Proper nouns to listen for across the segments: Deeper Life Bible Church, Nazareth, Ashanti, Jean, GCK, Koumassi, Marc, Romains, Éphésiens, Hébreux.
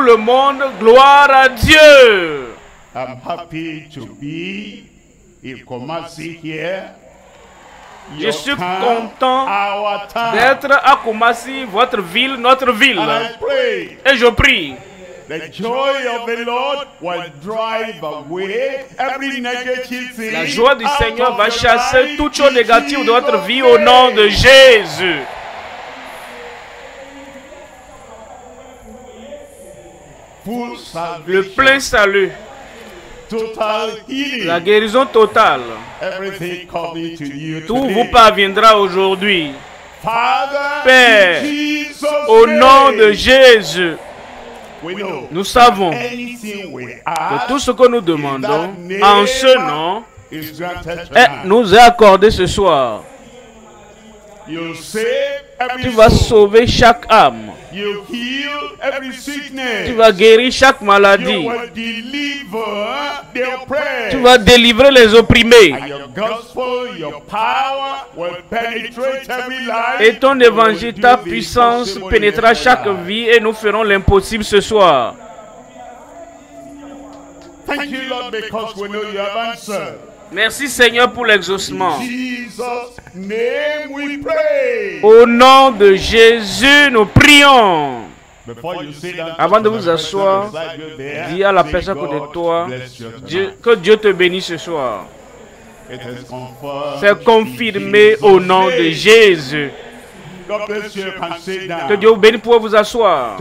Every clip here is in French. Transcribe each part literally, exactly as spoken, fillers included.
tout le monde, gloire à Dieu. I'm happy to be in Koumassi here. Je suis content d'être à Koumassi, votre ville, notre ville. Et je prie que la joie du Seigneur va chasser toute chose négative de votre vie au nom de Jésus. Le plein salut. Total healing. La guérison totale. Everything coming to you Tout today. Vous parviendra aujourd'hui. Père, au nom de Jésus, nous savons que tout ce que nous demandons en ce nom nous est accordé ce soir. Tu vas sauver chaque âme. Tu vas guérir chaque maladie. Tu vas délivrer les opprimés. Et ton évangile, ta puissance pénétrera chaque vie et nous ferons l'impossible ce soir. Merci Seigneur pour l'exaucement. Au nom de Jésus, nous prions. Avant de vous asseoir, dis à la personne à côté de toi, Dieu, que Dieu te bénisse ce soir. C'est confirmé au nom de Jésus. Que Dieu vous bénisse pour vous asseoir.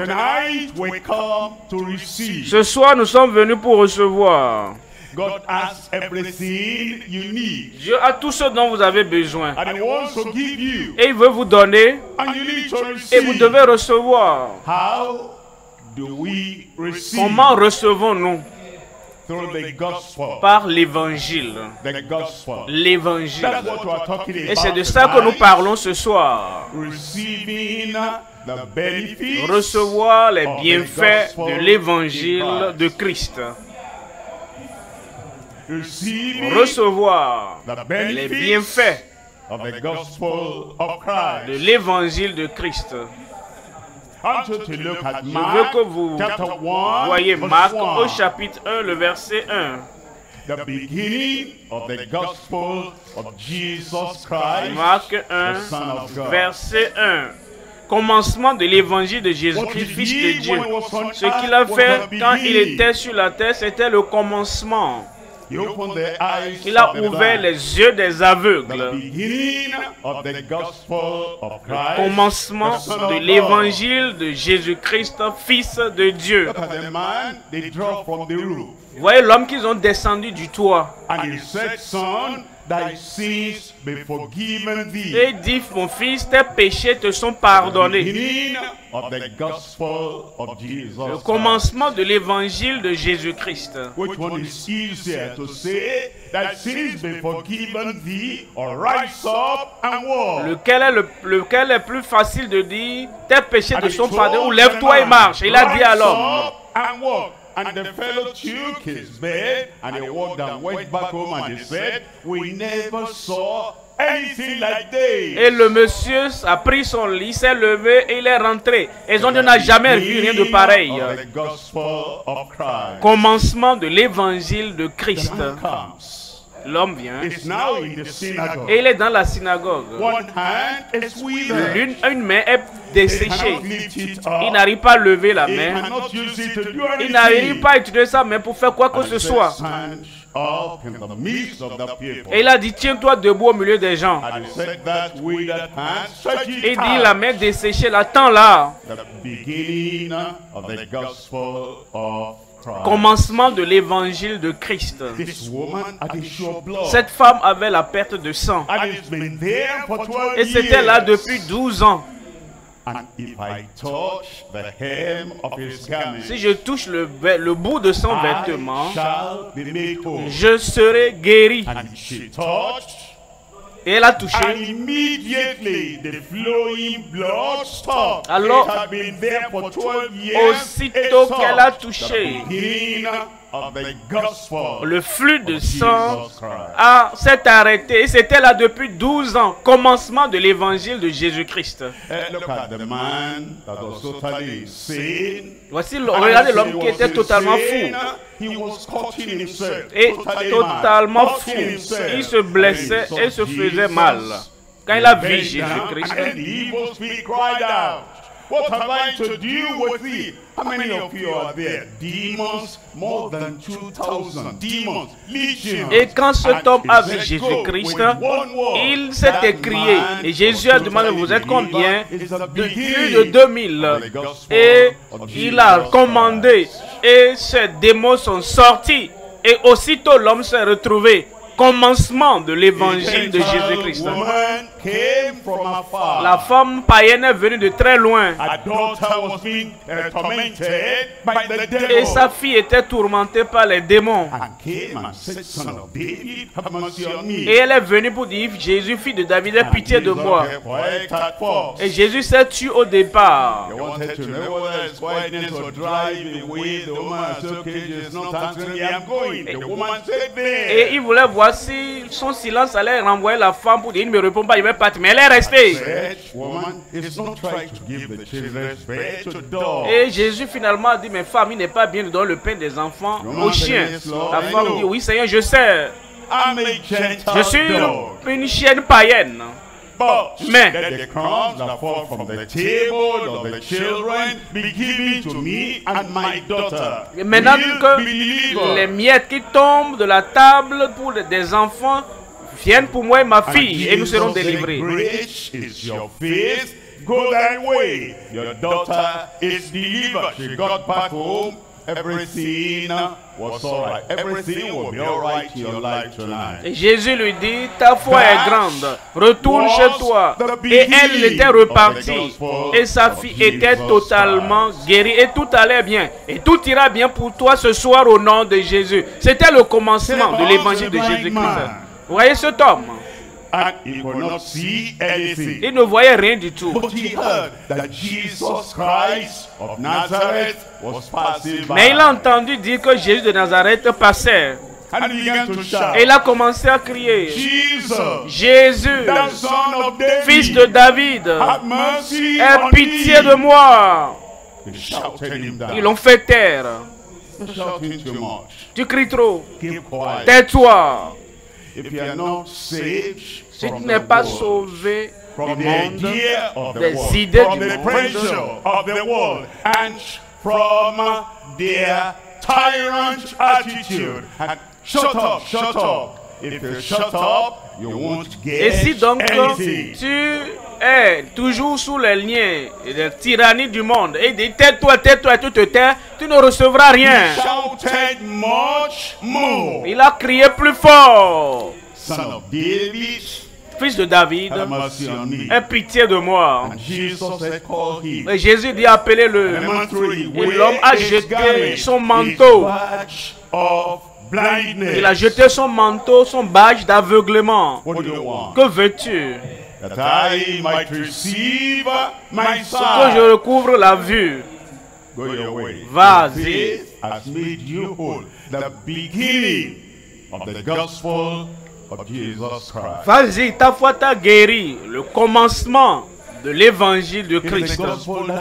Ce soir, nous sommes venus pour recevoir. God has everything you need. Dieu a tout ce dont vous avez besoin. And he wants to give you. Et il veut vous donner. And you need to receive. Et vous devez recevoir. How do we receive? Comment recevons-nous? Par l'évangile. L'évangile. Et c'est de ça que nous parlons ce soir. Recevoir les bienfaits de l'évangile de Christ. Recevoir les bienfaits de l'évangile de Christ. Je veux que vous voyez Marc au chapitre un, le verset un. Marc un, verset un. Commencement de l'évangile de Jésus-Christ, fils de Dieu. Ce qu'il a fait quand il était sur la terre, c'était le commencement. Il a ouvert les yeux des aveugles. Le commencement de l'évangile de Jésus-Christ, fils de Dieu. Voyez l'homme qu'ils ont descendu du toit. Et dit, mon fils, tes péchés te sont pardonnés. Le commencement de l'évangile de Jésus-Christ. Lequel est, le, lequel est plus facile de dire, tes péchés te sont pardonnés, ou lève-toi et marche. Il a dit à l'homme. And the fellow took his bed and he walked and went back home and he said, we never saw anything like this. Et le monsieur a pris son lit, s'est levé et il est rentré. Et ils ont dit, on n'a jamais vu rien de pareil. Commencement de l'évangile de Christ. L'homme vient et il est dans la synagogue. L'une, une main est desséchée. Il n'arrive pas à lever la main. Il n'arrive pas à utiliser sa main pour faire quoi que ce soit. Et il a dit, tiens-toi debout au milieu des gens. Et il dit, la main desséchée, là, tends là. Commencement de l'évangile de Christ. Cette femme avait la perte de sang. Et c'était là depuis douze ans. Si je touche le, le bout de son vêtement, je serai guéri. Et elle a touché. Alors, aussitôt qu'elle a touché, Le flux de sang a, s'est arrêté. Et c'était là depuis douze ans, commencement de l'évangile de Jésus-Christ. Voici, regardez l'homme qui était totalement fou. Et totalement fou. Il se blessait et se faisait mal. Quand il a vu Jésus-Christ, What have I to do with thee? How many of you are there? Demons, more than two thousand demons, legions. Et quand cet homme a vu Jésus-Christ, il s'est écrié. Et Jésus a demandé, vous êtes combien? De plus de deux mille. Et il a commandé. Et ces démons sont sortis. Et aussitôt l'homme s'est retrouvé. Commencement de l'évangile de Jésus-Christ. La femme païenne est venue de très loin. Et sa fille était tourmentée par les démons. Et elle est venue pour dire, Jésus, fils de David, aie pitié de moi. Et Jésus s'est tué au départ. Et, et il voulait voir si son silence allait renvoyer la femme pour dire, il ne me répond pas, il va partir. Mais elle est restée. Et Jésus finalement a dit, mais femme, il n'est pas bien de donner le pain des enfants aux chiens. La femme dit, oui Seigneur, je sais. Je suis une chienne païenne. Mais maintenant que les miettes qui tombent de la table pour des enfants viennent pour moi et ma fille, et nous serons délivrés. Et Jésus lui dit, ta foi est grande, retourne chez toi. Et elle était repartie. Et sa fille était totalement guérie. Et tout allait bien. Et tout ira bien pour toi ce soir au nom de Jésus. C'était le commencement de l'évangile de Jésus-Christ. Vous voyez cet homme? Il ne voyait rien du tout. Mais il a entendu dire que Jésus de Nazareth passait. Et il a commencé à crier, Jésus, fils de David, aie pitié de moi. Ils l'ont fait taire. Tu cries trop. Tais-toi. Si tu n'es pas sauvé du monde, des idées du monde, et si donc tu es toujours sous les liens et la tyrannie du monde, et dit tais-toi, tais-toi, tu te tais, tu ne recevras rien. Il a crié plus fort. Fils de David, aie pitié de moi. Et Jésus dit, appelez-le. Et l'homme a jeté son manteau. Il a jeté son manteau, son badge d'aveuglement. Que veux-tu? Que je recouvre la vue. Vas-y. Vas-y, ta foi t'a guéri. Le commencement de l'évangile de Christ.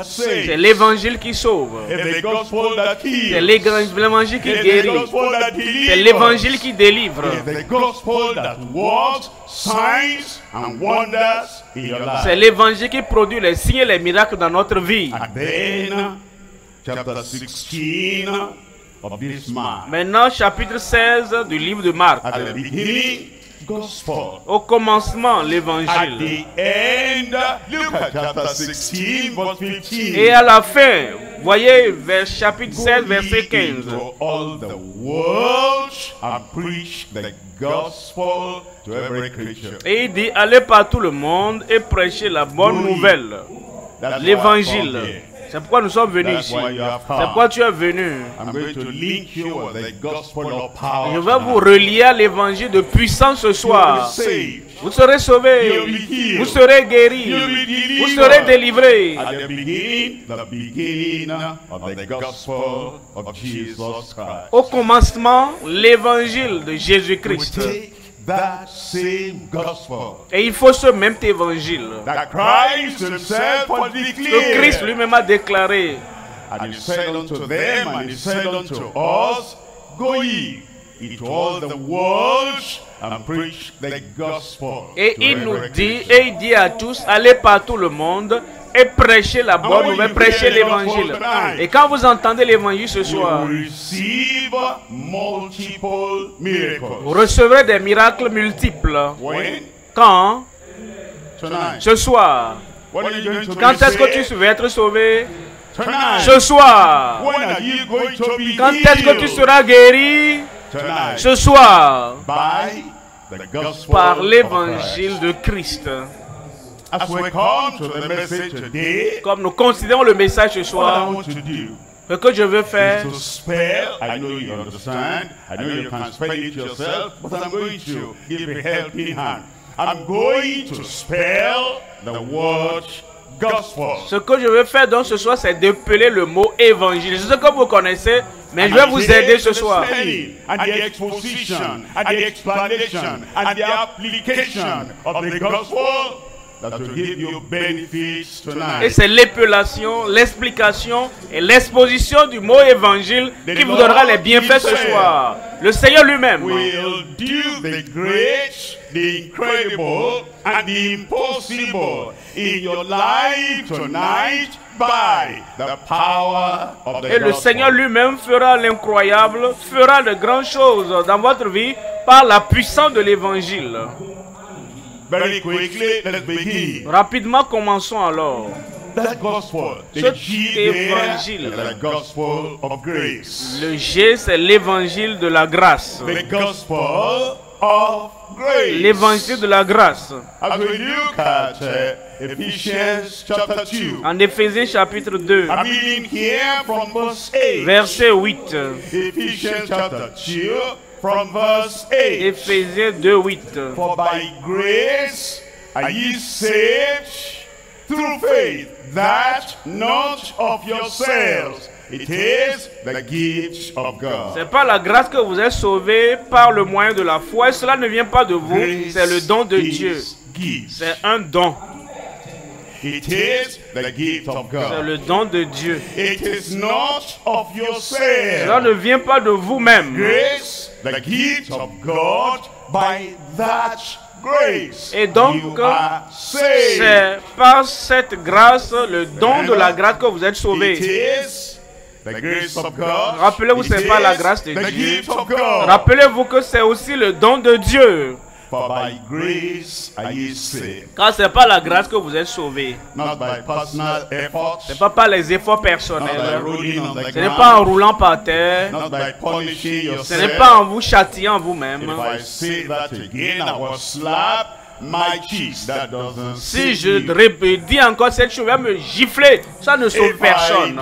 C'est l'évangile qui sauve. C'est l'évangile qui guérit. C'est l'évangile qui délivre. C'est l'évangile qui produit les signes et les miracles dans notre vie. Maintenant, chapitre seize du livre de Marc. Au commencement, l'évangile. Et à la fin, voyez, vers chapitre seize, verset quinze. Et il dit, allez par tout le monde et prêchez la bonne nouvelle, l'évangile. C'est pourquoi nous sommes venus ici. C'est pourquoi tu es venu. Je vais vous relier à l'évangile de puissance ce soir. Vous serez sauvés. Vous serez guéris. Vous serez délivrés. Au commencement, l'évangile de Jésus-Christ. That same gospel. Et il faut ce même évangile que Christ lui-même a déclaré. And he said unto them, and he said unto us, Go ye into all the world and preach the gospel. Et il nous dit, et il dit à tous, allez par tout le monde et prêchez la bonne nouvelle, prêchez l'évangile. Et quand vous entendez l'évangile ce soir, vous recevrez des miracles multiples. Quand? Ce soir. Quand est-ce que tu vas être sauvé? Ce soir. Quand est-ce que tu seras guéri? Ce soir. Par l'évangile de Christ. As we come to the message today, comme nous considérons le message ce soir, ce que je veux faire, ce que je veux faire donc ce soir, c'est d'épeler le mot évangile. C'est ce que vous connaissez, mais je vais vous aider ce soir. Et c'est l'épellation, l'explication et l'exposition du mot évangile qui vous donnera les bienfaits ce soir. Le Seigneur lui-même et le Seigneur lui-même fera l'incroyable, fera de grandes choses dans votre vie par la puissance de l'évangile. Very quickly, let's begin. Rapidement, commençons alors. That gospel, the G, the gospel of grace. Le G, c'est l'évangile de la grâce. The gospel of grace. L'évangile de la grâce. As we look at uh, Ephésiens chapter two. En Éphésiens chapitre deux. I'm reading here from verse eight. Verset huit. Ephésiens chapter two. From verse eight. Éphésiens deux, huit. For by grace are ye saved through faith, that not of yourselves. It is the gift of God. C'est par la grâce que vous êtes sauvés par le moyen de la foi. Et cela ne vient pas de vous, c'est le don de Dieu. C'est un don. It is the gift of God. C'est le don de Dieu. It is not of yourself. Cela ne vient pas de vous-même. Grace, the gift of God, by that grace. Et donc, c'est par cette grâce, le don de la grâce que vous êtes sauvés. It is the grace of God. Rappelez-vous, c'est pas la grâce de Dieu. Rappelez-vous que c'est aussi le don de Dieu. For by grace are ye saved. Car ce n'est pas la grâce que vous êtes sauvés. Ce n'est pas par les efforts personnels. Ce n'est pas en roulant par terre. Ce n'est pas en vous châtillant vous-même. Si je répète encore cette chose, je vais me gifler. Ça ne sauve personne.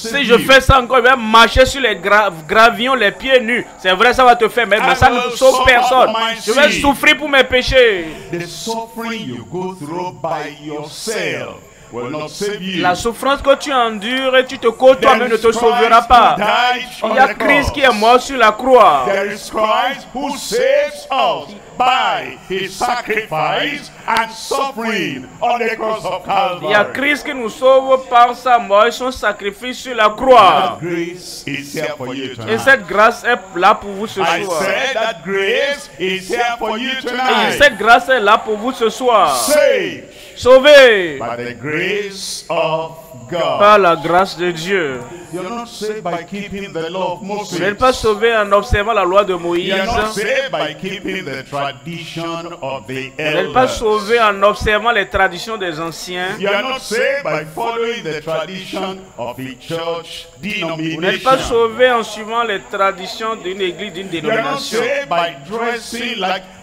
Si je fais ça encore, je vais marcher sur les gra gravillons, les pieds nus. C'est vrai, ça va te faire mal, mais ça ne sauve personne. Je vais souffrir pour mes péchés. The suffering you go through by yourself. La souffrance que tu endures et tu te côtoies toi-même ne te sauvera pas. Il y a Christ qui est mort sur la croix. Il y a Christ qui nous sauve par sa mort et son sacrifice sur la croix. Et cette grâce est là pour vous ce soir. Et cette grâce est là pour vous ce soir. Sauvé. By the grace of par la grâce de Dieu. Vous n'êtes pas sauvé en observant la loi de Moïse. Vous n'êtes pas sauvé en observant les traditions des anciens. Vous n'êtes pas sauvé en suivant les traditions d'une église, d'une dénomination.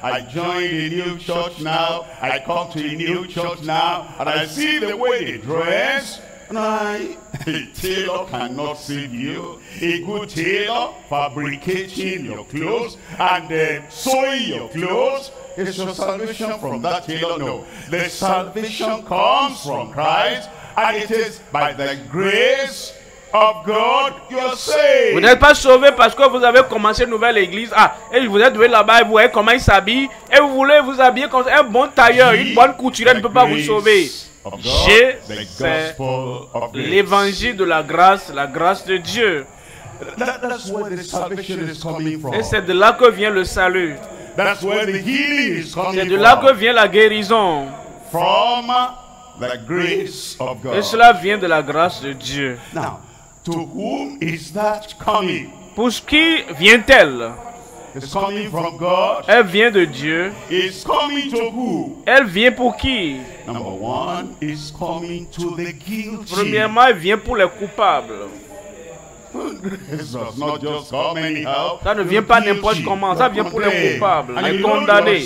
I joined a new church now, I come to a new church now, and I see the way they dress, and I, a tailor cannot save you. A good tailor fabricating your clothes and then sewing your clothes. Is your salvation from that tailor? No. The salvation comes from Christ, and it is by the grace of God. Of God, you're saved. Vous n'êtes pas sauvé parce que vous avez commencé une nouvelle église. Ah, et vous êtes venu là-bas et vous voyez comment ils s'habillent. Et vous voulez vous habiller comme un bon tailleur, une bonne couturière ne peut pas vous sauver. J'ai l'évangile de la grâce, la grâce de Dieu. Et c'est de là que vient le salut. C'est de là que vient la guérison. Et cela vient de la grâce de Dieu. Now, to whom is that coming? Pour qui vient-elle? Elle vient de Dieu. It's coming to who? Elle vient pour qui? Number one, it's coming to the guilty. Premièrement, elle vient pour les coupables. Ça ne vient pas n'importe comment. Ça vient pour les coupables, les condamnés.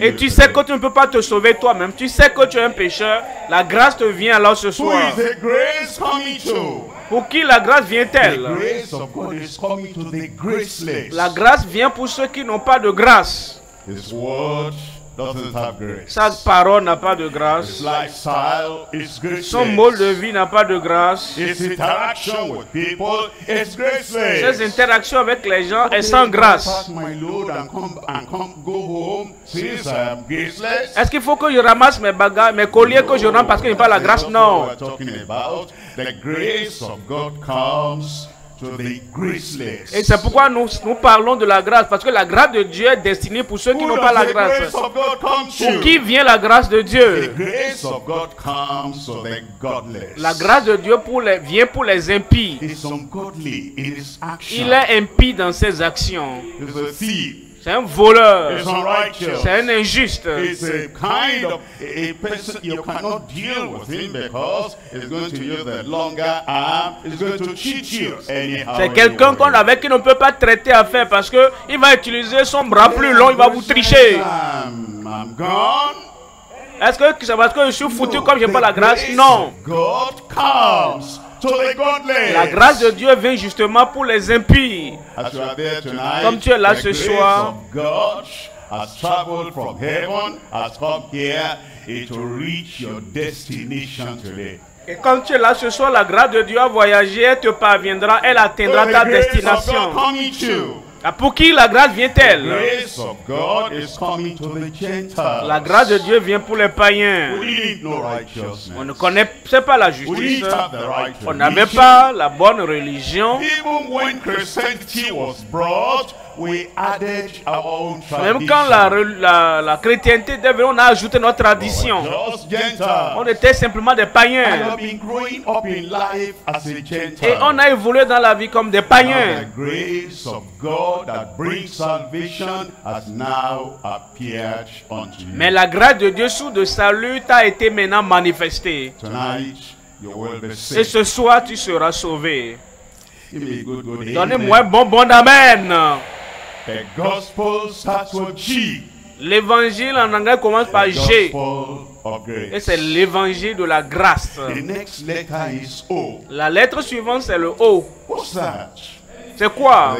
Et tu sais que tu ne peux pas te sauver toi-même. Tu sais que tu es un pécheur. La grâce te vient alors ce soir. Pour qui la grâce vient-elle? La grâce vient pour ceux qui n'ont pas de grâce. Sa parole n'a pas de grâce. Son mode de vie n'a pas de grâce. Ses interactions avec les gens est sans grâce. Est-ce qu'il faut que je ramasse mes bagages, mes colliers que je rentre parce qu'il n'y a pas la grâce? Non. Et c'est pourquoi nous, nous parlons de la grâce, parce que la grâce de Dieu est destinée pour ceux qui n'ont pas la grâce. Pour qui vient la grâce de Dieu? La grâce de Dieu pour les, vient pour les impies. Il est impie dans ses actions. C'est un voleur, c'est un injuste. C'est quelqu'un qu'on avec qui on ne peut pas traiter à faire parce qu'il va utiliser son bras plus long, il va vous tricher. Est-ce que c'est parce que je suis foutu comme je n'ai pas la grâce? Non. La grâce de Dieu vient justement pour les impies. Comme tu es là ce soir, et comme tu es là ce soir, la grâce de Dieu a voyagé, elle te parviendra, elle atteindra ta destination. Ah, pour qui la grâce vient-elle? La grâce de Dieu vient pour les païens. On ne connaissait pas la justice. On n'avait pas la bonne religion. Même quand la, la, la chrétienté est devenue, on a ajouté notre tradition. On était simplement des païens. Et on a évolué dans la vie comme des païens. Mais la grâce de Dieu sous le salut a été maintenant manifestée. Et ce soir, tu seras sauvé. Donnez-moi un bonbon d'amen. L'évangile en anglais commence par G. Et c'est l'évangile de la grâce. La lettre suivante, c'est le O. C'est quoi?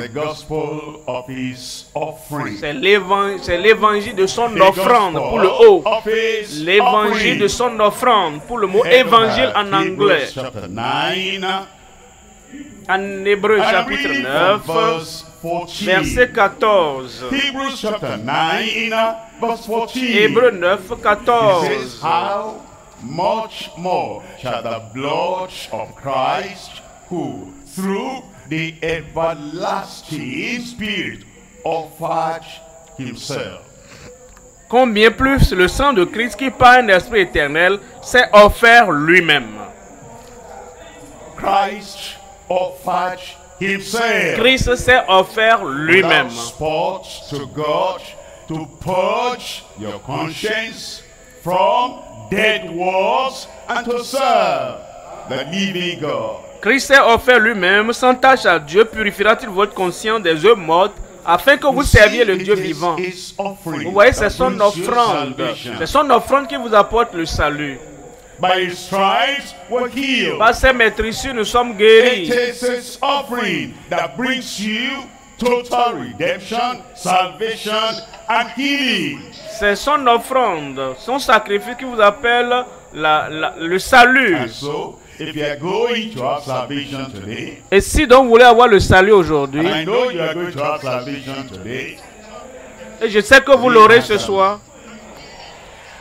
C'est l'évangile de son offrande pour le O. L'évangile de son offrande pour le mot évangile en anglais. En Hébreux chapitre neuf. Verset quatorze. Hébreux neuf, quatorze. How much more shall the blood of Christ, who through the everlasting Spirit offered himself combien plus le sang de Christ qui par un esprit éternel s'est offert lui-même. Christ offered himself. Christ s'est offert lui-même. To purge your conscience from dead works and to serve the living God. Christ s'est offert lui-même sans tâche à Dieu, purifiera-t-il votre conscience des œuvres mortes afin que vous serviez le Dieu vivant. Vous voyez, c'est son offrande. C'est son offrande qui vous apporte le salut. Par ses meurtrissures, nous sommes guéris. Total redemption, salvation and healing. C'est son offrande, son sacrifice qui vous appelle la, la, le salut. So, if you are going to have salvation today, et si donc vous voulez avoir le salut aujourd'hui, et je sais que vous l'aurez ce soir.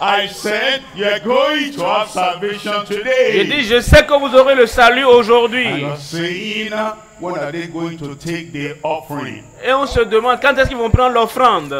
I said you are going to have salvation today. Je dis, je sais que vous aurez le salut aujourd'hui. When are they going to take the offering? Et on se demande quand est-ce qu'ils vont prendre l'offrande.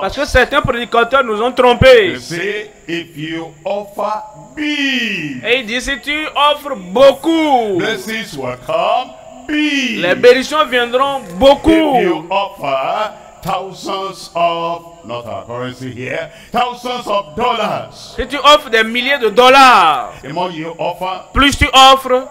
Parce que certains prédicateurs nous ont trompés. Say, if you offer big, et ils disent si tu offres beaucoup, blessings will come big. Les bénédictions viendront beaucoup. If you offer thousands of, not our currency here, thousands of dollars. Si tu offres des milliers de dollars, the more you offer, plus tu offres,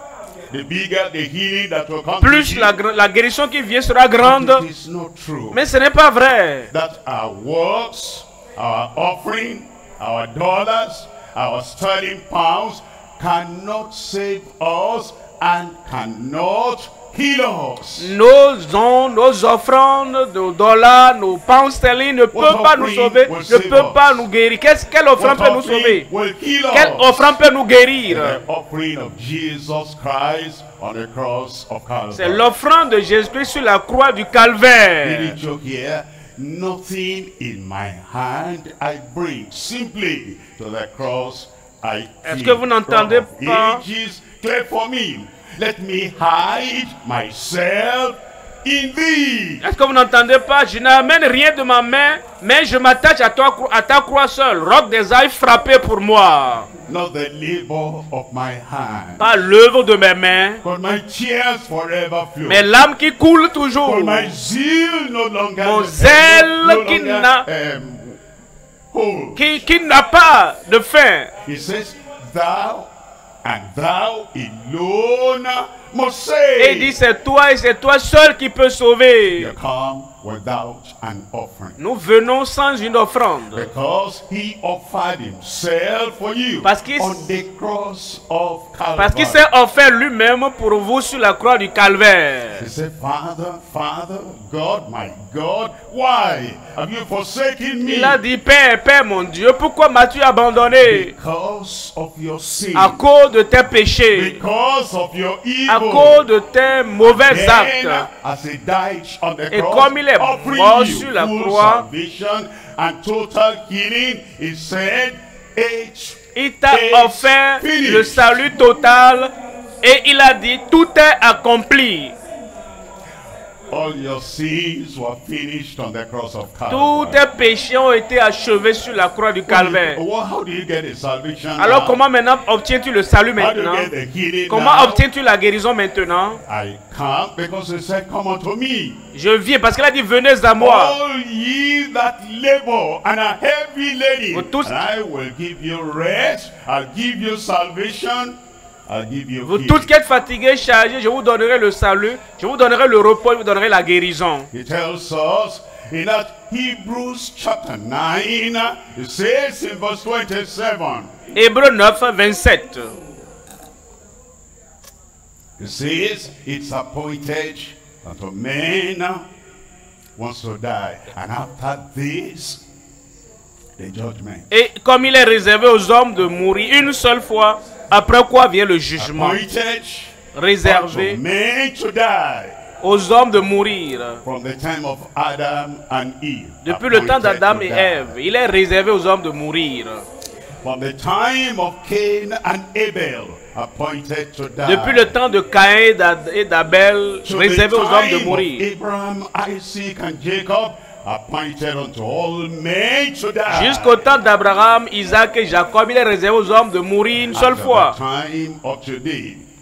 the bigger the healing that will come. Plus la, la guérison qui vient sera grande. But it is not true. Mais ce n'est pas vrai. That our works, our offering, our dollars, our sterling pounds cannot save us and cannot heal us. Nos on, nos offrandes, nos dollars, nos pounds sterling ne peuvent pas nous sauver, ne peuvent pas nous guérir. Qu'est-ce quelle offrande peut nous sauver? Quelle offrande peut nous guérir? C'est l'offrande de Jésus-Christ sur la croix du Calvaire. Nothing in my hand I bring, simply to the cross I keep. Est-ce que vous n'entendez pas? Let me hide myself in thee. Est-ce que vous n'entendez pas? Je n'amène rien de ma main, mais je m'attache à, à ta croix seule. Roc des ailes frappé pour moi. Not the labor of my hand. Pas l'œuvre de mes mains. But my tears forever flow. Mais l'âme qui coule toujours. But my zeal no longer. Mon zèle no qui n'a um, qui, qui n'a pas de fin. He says, thou and thou alone must save. Et il dit, c'est toi et c'est toi seul qui peut sauver. You come without an offering. Nous venons sans une offrande. Because he offered himself for you. Parce qu'il qu s'est offert lui-même pour vous sur la croix du Calvaire. He said, Father, Father, God, my God, why have you forsaken me? Il a dit, Père, Père, mon Dieu, pourquoi m'as-tu abandonné? Because of your sin. À cause de tes péchés. Because of your evil. À cause de tes mauvais Then, actes. As he died on the cross, et comme il est mort sur la croix, il t'a offert le salut total et il a dit tout est accompli. Tous tes péchés ont été achevés sur la croix du Calvaire. Alors comment maintenant obtiens-tu le salut maintenant? Comment obtiens-tu la guérison maintenant? Je viens parce qu'il a dit venez à moi. Vous tous, vous tous qui êtes fatigués, chargés, je vous donnerai le salut, je vous donnerai le repos, je vous donnerai la guérison. He tells us in that Hebrews chapter nine, it says in verse twenty-seven. Hébreux neuf, vingt-sept. It says it's appointed unto men wants to die, and after this. Et comme il est réservé aux hommes de mourir une seule fois, après quoi vient le jugement. Réservé aux hommes de mourir. Depuis le temps d'Adam et Ève, il est réservé aux hommes de mourir. Depuis le temps de Caïn et d'Abel, réservé aux hommes de mourir. Jusqu'au temps d'Abraham, Isaac et Jacob, il est réservé aux hommes de mourir une seule fois.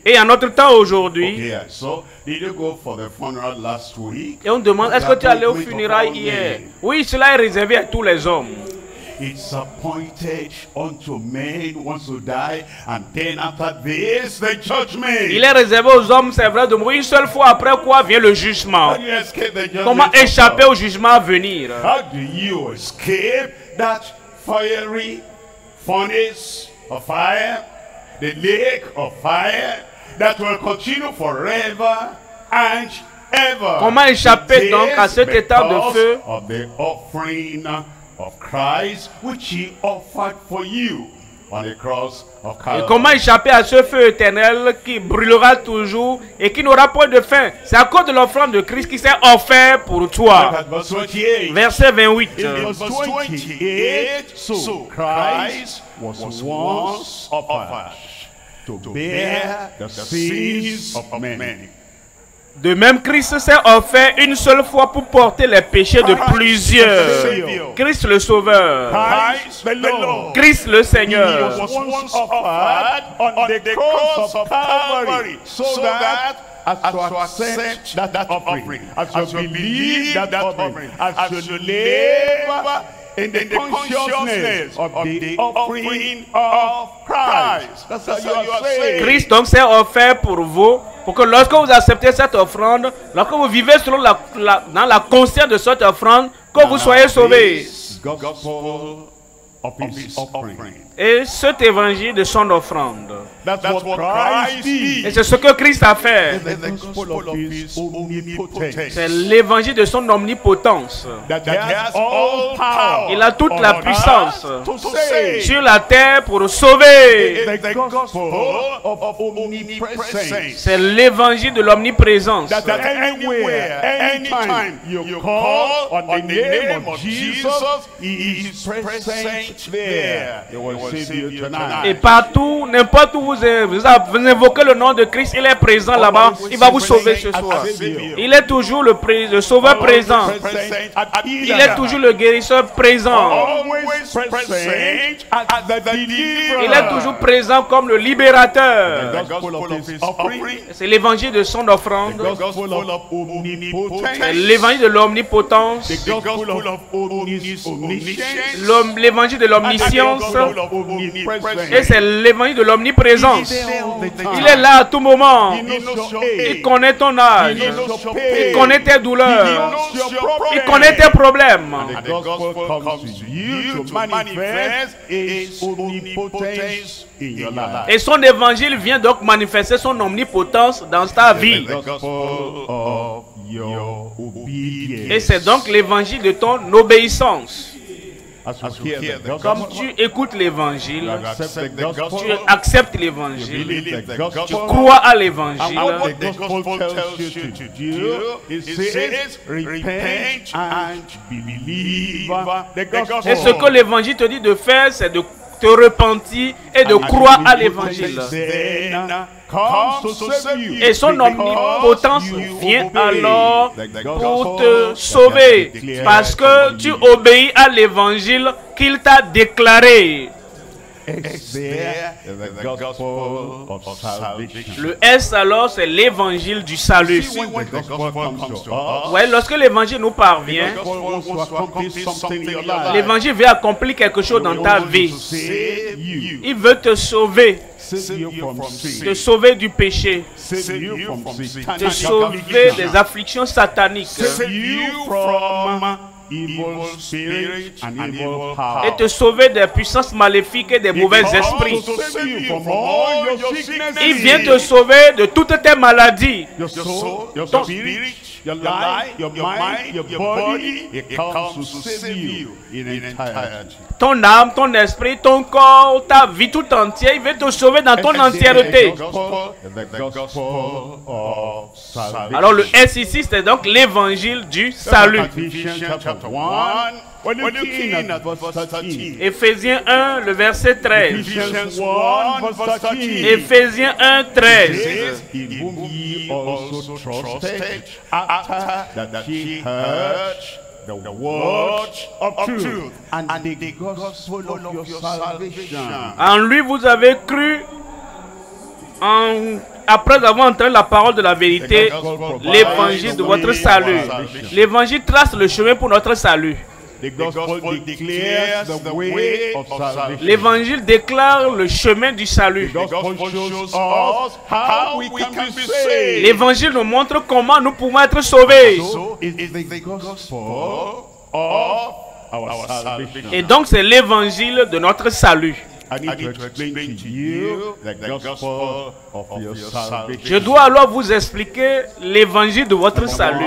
Et à notre temps aujourd'hui, et on demande, est-ce que tu es allé aux funérailles hier? Oui, cela est réservé à tous les hommes. It's appointed unto men once to die, and then after this the judgment. Il est réservé aux hommes, c'est vrai, de mourir une seule fois, après quoi vient le jugement. Comment échapper au jugement à venir? How do you escape that fiery furnace of fire, the lake of fire that will continue forever and ever? Comment échapper donc à cet état de feu? Of the offering of Christ, which he offered for you on the cross of Calvary. Et comment échapper à ce feu éternel qui brûlera toujours et qui n'aura point de fin? C'est à cause de l'offrande de Christ qui s'est offert pour toi. Verset vingt-huit. vingt-huit. So Christ was once offered to bear the sins of men. De même, Christ s'est offert une seule fois pour porter les péchés de plusieurs. Christ le Sauveur. Christ le Seigneur. As to accept that offering, as you believe that offering, as you live in the consciousness of the offering of Christ. Christ donc s'est offert pour vous, pour que lorsque vous acceptez cette offrande, lorsque vous vivez selon la, la, dans la conscience de cette offrande, que vous soyez sauvés. Et cet évangile de son offrande. Et c'est ce que Christ a fait. C'est l'évangile de son omnipotence. Il a toute la puissance sur la terre pour sauver. C'est l'évangile de l'omniprésence. Et partout, n'importe où vous invoquez le nom de Christ, il est présent là-bas, il va vous sauver ce soir. Il est toujours le, le sauveur présent. Il est toujours le guérisseur présent. Il est toujours présent comme le libérateur. C'est l'évangile de son offrande. L'évangile de l'omnipotence. L'évangile de l'omniscience. Et c'est l'évangile de l'omniprésence. Il est là à tout moment. Il connaît ton âge. Il connaît tes douleurs. Il connaît tes problèmes. Et son évangile vient donc manifester son omnipotence dans ta vie. Et c'est donc l'évangile de ton obéissance. Comme tu écoutes l'évangile, tu acceptes l'évangile, tu crois à l'évangile. Et ce que l'évangile te dit de faire, c'est de te repentir et de croire à l'évangile. Et son omnipotence vient alors pour te sauver, parce que tu obéis à l'évangile qu'il t'a déclaré. Le S alors, c'est l'évangile du salut. Ouais, lorsque l'évangile nous parvient, l'évangile veut accomplir quelque chose dans ta vie. Il veut te sauver. Te sauver du péché, te sauver des afflictions sataniques, et te sauver des puissances maléfiques et des mauvais esprits. Il vient te sauver de toutes tes maladies. Ton... Your life, your mind, your body, it comes to save you in entirety. Ton âme, ton esprit, ton corps, ta vie tout entière, il veut te sauver dans ton entièreté. Alors le S ici, c'est donc l'évangile du salut. Éphésiens un, le verset treize. Éphésiens un, treize. the word of truth and the gospel of your salvation. En lui vous avez cru, en, après avoir entendu la parole de la vérité, l'évangile de votre salut. L'évangile trace le chemin pour notre salut. L'évangile déclare le chemin du salut. L'évangile nous montre comment nous pouvons être sauvés. Et donc c'est l'évangile de notre salut. Je dois alors vous expliquer l'évangile de votre salut.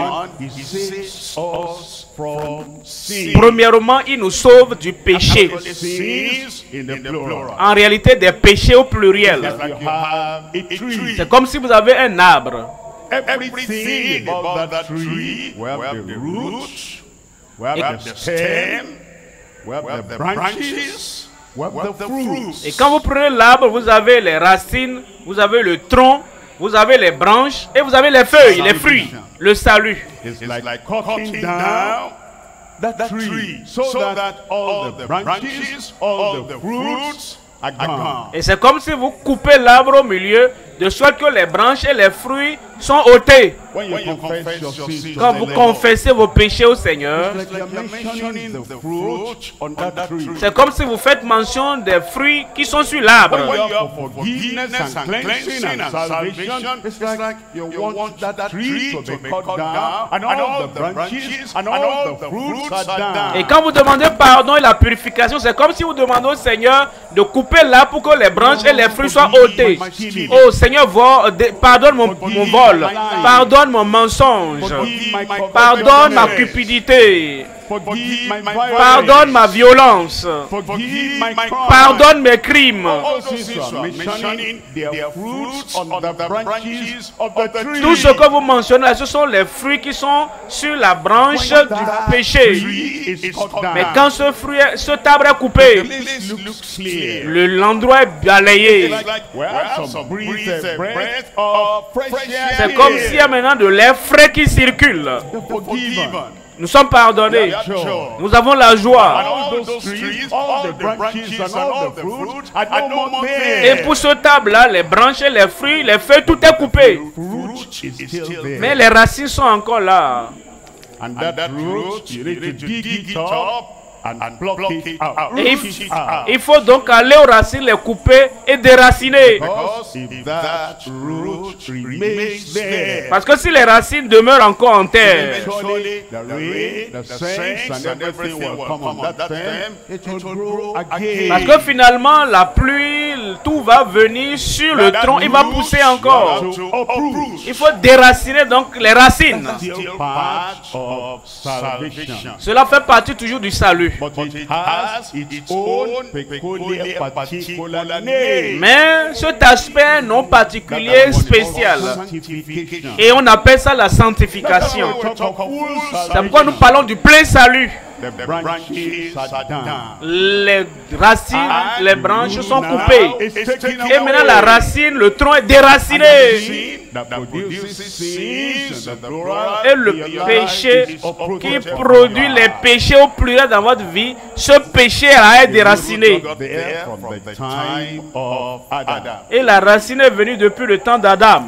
Premièrement, il nous sauve du péché. En réalité, des péchés au pluriel. C'est comme si vous avez un arbre. Et quand vous prenez l'arbre, vous avez les racines, vous avez le tronc, vous avez les branches et vous avez les feuilles, les fruits, le salut. Et c'est comme si vous coupez l'arbre au milieu, de sorte que les branches et les fruits sont ôtés. Quand vous confessez vos péchés au Seigneur, c'est comme si vous faites mention des fruits qui sont sur l'arbre. Et quand vous demandez pardon et la purification, c'est comme si vous demandez au Seigneur de couper l'arbre pour que les branches et les fruits soient ôtés. Oh Seigneur, pardonne mon, mon vol. Pardonne mon mensonge, pardonne ma cupidité, pardonne ma violence, pardonne mes crimes. Tout ce que vous mentionnez, ce sont les fruits qui sont sur la branche du péché. Mais quand ce fruit, ce arbre est coupé, l'endroit est balayé. C'est comme s'il y a maintenant de l'air frais qui circule. Nous sommes pardonnés. Nous avons la joie. Et pour ce table-là, les branches, les fruits, les feuilles, tout est coupé. Mais les racines sont encore là. Et il faut donc aller aux racines, les couper et déraciner. Parce que si les racines demeurent encore en terre, parce que finalement la pluie, tout va venir sur le tronc, il va pousser encore. Il faut déraciner donc les racines. Cela fait partie toujours du salut. Mais cet aspect non particulier, spécial. Et on appelle ça la sanctification. C'est pourquoi nous parlons du plein salut. Les racines, les branches sont coupées. Et maintenant la racine, le tronc est déraciné. Et le péché qui produit les péchés au pluriel dans votre vie, ce péché a été déraciné. Et la racine est venue depuis le temps d'Adam.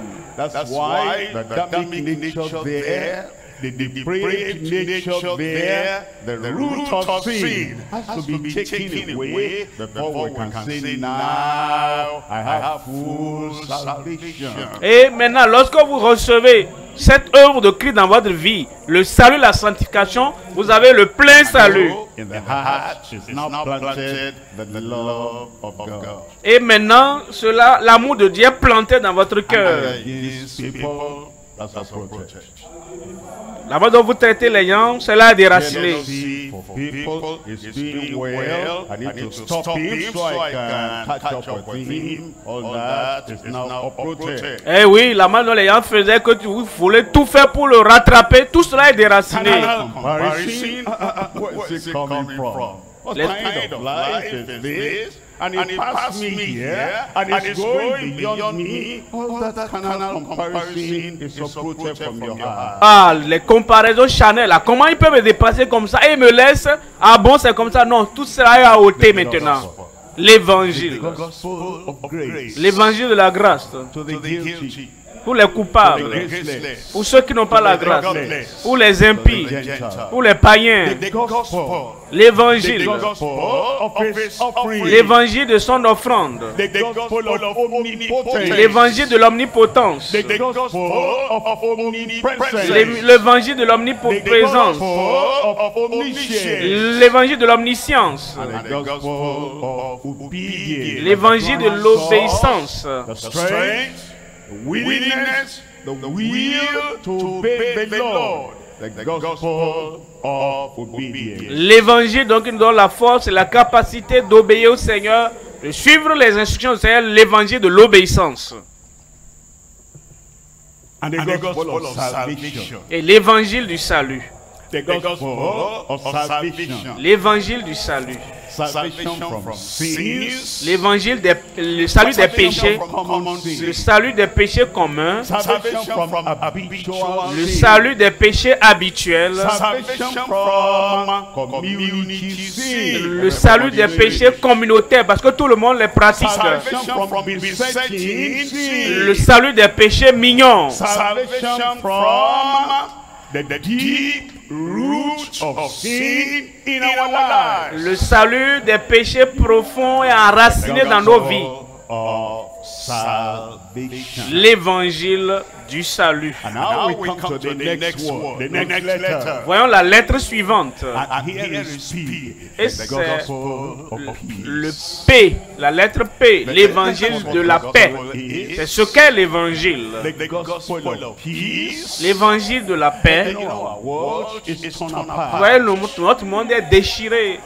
The depraved nature there, the root of sin has to be taken away before we can say now I have full salvation. Et maintenant, lorsque vous recevez cette œuvre de Christ dans votre vie, le salut, la sanctification, vous avez le plein salut. Et maintenant, cela, l'amour de Dieu est planté dans votre cœur. La manière dont vous traitez les gens, cela est déraciné. Eh oui, la manière dont les gens faisaient que tu voulais tout faire pour le rattraper, tout cela est déraciné. What Let's kind of life is this? And it, and it passed me here, and it's, and it's going, going beyond me. All that, that carnal comparison is separated from your heart. Ah, les comparaisons charnelles, là. Comment ils peuvent me dépasser comme ça et me laissent? Ah bon, c'est comme ça? Non, tout cela est à ôter maintenant. L'évangile. L'évangile de la grâce. Pour les coupables, pour ceux qui n'ont pas la grâce, pour les impies, pour les païens, l'évangile, l'évangile de son offrande, l'évangile de l'omnipotence, l'évangile de l'omniprésence, l'évangile de l'omniscience, l'évangile de l'obéissance. The willingness, the will to obey the Lord, the gospel of obedience. L'évangile donc nous donne la force et la capacité d'obéir au Seigneur, de suivre les instructions du Seigneur, l'évangile de l'obéissance. Et l'évangile du salut. L'évangile du salut. L'évangile des le salut des péchés, le salut des péchés communs, le salut des péchés habituels, le salut des péchés communautaires parce que tout le monde les pratique, le salut des péchés mignons. The deep root of sin in our lives. Le salut des péchés profonds et enracinés dans nos vies. L'évangile du salut. And now we come to the next word, the next letter. Voyons la lettre suivante. Et c'est le P, la lettre P, l'évangile de la paix. C'est ce qu'est l'évangile. L'évangile de la paix. Vous voyez, notre monde est déchiré.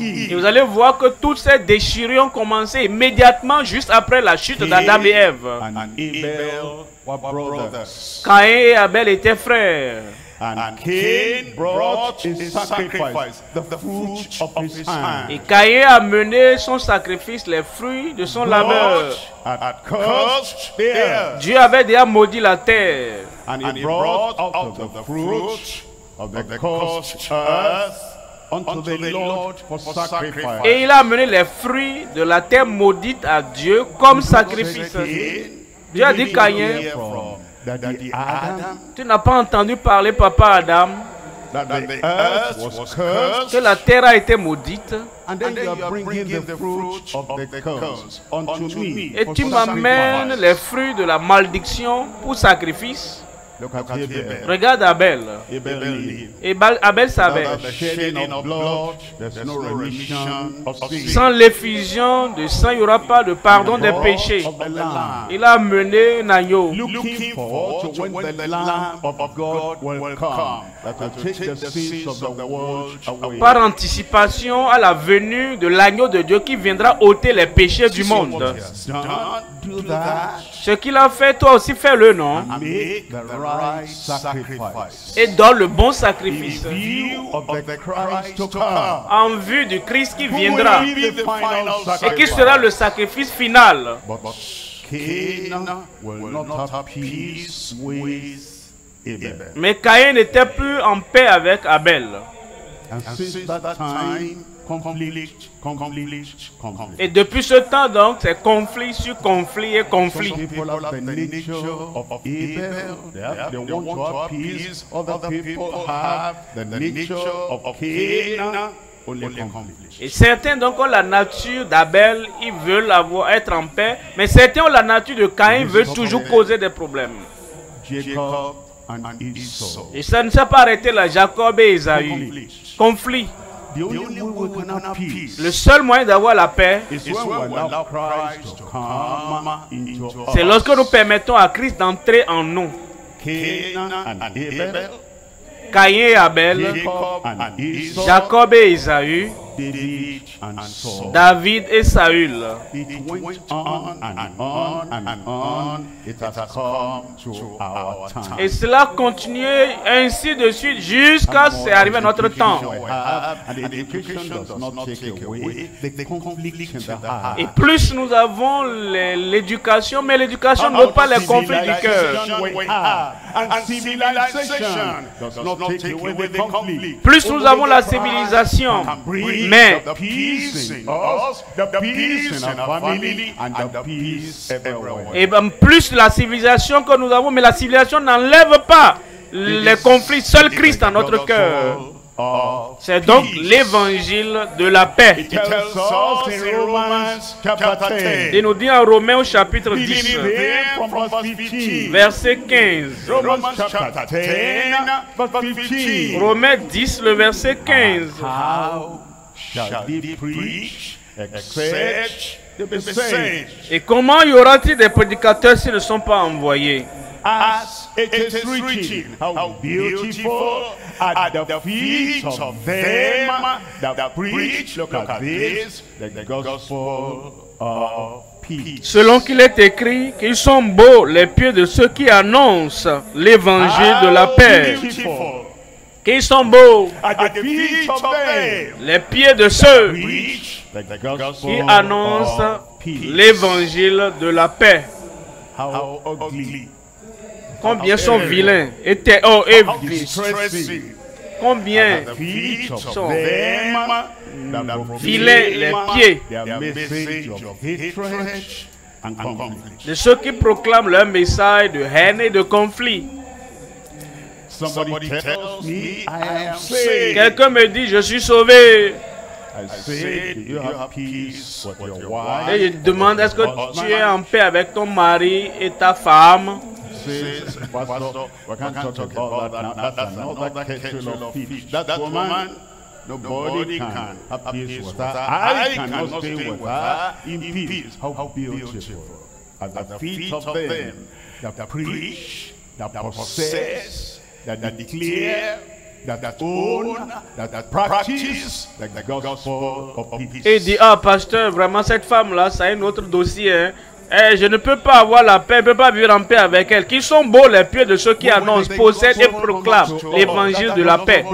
Et vous allez voir que toutes ces déchirures ont commencé immédiatement juste après la chute d'Adam et Ève. Caïn et Abel étaient frères. Et Caïn a mené son sacrifice, les fruits de son labeur. Dieu avait déjà maudit la terre. Et il a amené les fruits de la terre maudite à Dieu comme sacrifice. Dieu a dit Caïn, tu n'as pas entendu parler, papa Adam, que la terre a été maudite. Et tu m'amènes les fruits de la maldiction pour sacrifice. Regarde Abel. Et Abel savait. Sans l'effusion de sang, il n'y aura pas de pardon des péchés. Il a mené un agneau. Par anticipation à la venue de l'agneau de Dieu qui viendra ôter les péchés du monde. Ce qu'il a fait, toi aussi fais-le, non? Et donne le bon sacrifice en vue du Christ qui viendra et qui sera le sacrifice final. Mais Caïn n'était plus en paix avec Abel. Et depuis ce temps donc, c'est conflit sur conflit et conflit. Et certains donc ont la nature d'Abel, ils veulent avoir, être en paix, mais certains ont la nature de Caïn, ils veulent toujours causer des problèmes. Et ça ne s'est pas arrêté là, Jacob et Esaü. Conflit. Le seul moyen d'avoir la paix, c'est lorsque nous permettons à Christ d'entrer en nous. Caïn et Abel, Jacob et Esaü, David et Saül. Et cela continuait ainsi de suite jusqu'à ce que c'est arrivé à notre temps. Et plus nous avons l'éducation, mais l'éducation ne veut pas les conflits du cœur. Plus nous avons la civilisation, mais et ben plus la civilisation que nous avons, mais la civilisation n'enlève pas les conflits. Seul Christ dans notre cœur. C'est donc l'évangile de la paix. Il nous dit en Romains au chapitre dix, verset quinze. Romains dix, le verset quinze. Et comment y aura-t-il des prédicateurs s'ils ne sont pas envoyés? As it is written, how beautiful are the feet of them that preach, look at this, the gospel of peace. Selon qu'il est écrit qu'ils sont beaux les pieds de ceux qui annoncent l'évangile de la paix. Qu'ils sont beaux les pieds de ceux qui annoncent l'évangile de la paix. How ugly. Combien sont vilains et, oh, et combien sont vilains les pieds de ceux qui proclament leur message de haine et de conflit. Quelqu'un me dit, je suis sauvé. Et je demande, est-ce que tu es en paix avec ton mari et ta femme? Et dit, ah pasteur, vraiment cette femme-là, ça a un autre dossier, hein? Eh, je ne peux pas avoir la paix, je ne peux pas vivre en paix avec elle. Qu'ils sont beaux les pieds de ceux qui annoncent, possèdent et proclament l'évangile de la paix.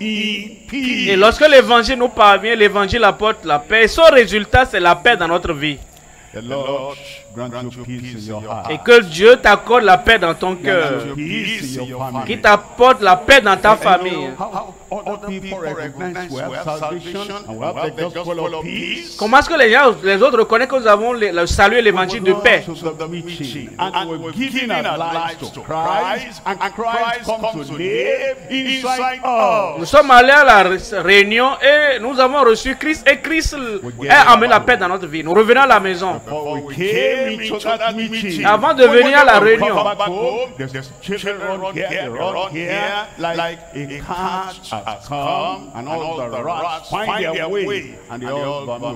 Et lorsque l'évangile nous parvient, l'évangile apporte la paix. Et son résultat, c'est la paix dans notre vie. Et que Dieu t'accorde la paix dans ton cœur, qui t'apporte la paix dans ta famille. Comment est-ce que les, gens, les autres reconnaissent que nous avons le, le salut et l'évangile de paix? Nous sommes allés à la réunion et nous avons reçu Christ et Christ a amené la paix dans notre vie. Nous revenons à la maison. Avant de venir à la réunion,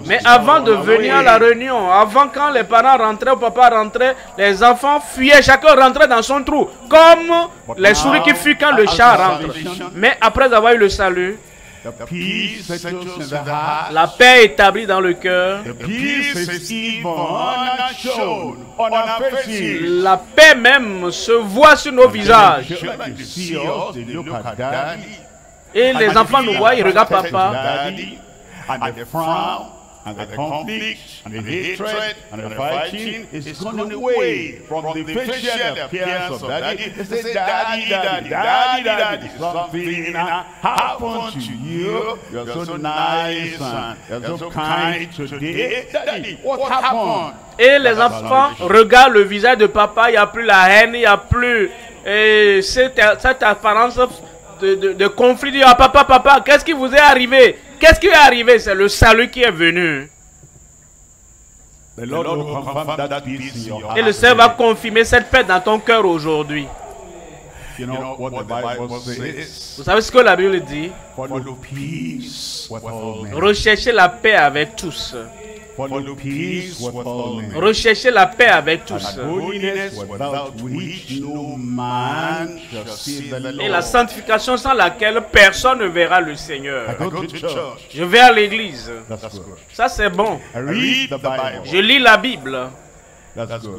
mais avant de venir à la réunion, avant quand les parents rentraient ou papa rentrait, les enfants fuyaient, chacun rentrait dans son trou, comme les souris qui fuient quand le chat rentre. Mais après avoir eu le salut, la paix établie dans le cœur, la paix même se voit sur nos visages. Et les enfants nous voient, ils regardent papa. And the conflict, and the hatred, and the fighting is gone away from the facial appearance of Daddy. They say, Daddy, Daddy, Daddy, Daddy, something happened to you. You're so nice and you're so kind today. Daddy, what happened? Et les enfants regardent le visage de papa. Il n'y a plus la haine, il n'y a plus cette cette apparence de de, de conflit. Ah papa, papa, qu'est-ce qui vous est arrivé? Qu'est-ce qui est arrivé? C'est le salut qui est venu. Et le Seigneur va confirmer cette paix dans ton cœur aujourd'hui. Vous savez ce que la Bible dit? Recherchez la paix avec tous. Recherchez la paix avec tous et la sanctification sans laquelle personne ne verra le Seigneur. Je vais à l'église. Ça c'est bon. Je lis la Bible.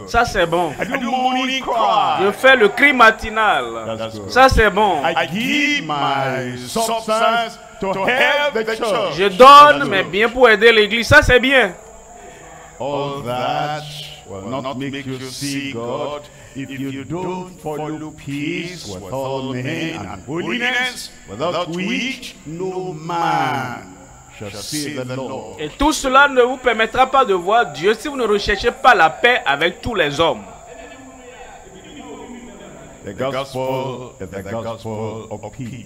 Ça c'est bon. Je fais le cri matinal. Ça c'est bon. Je donne mes biens pour aider l'église. Ça c'est bien. Et tout cela ne vous permettra pas de voir Dieu si vous ne recherchez pas la paix avec tous les hommes.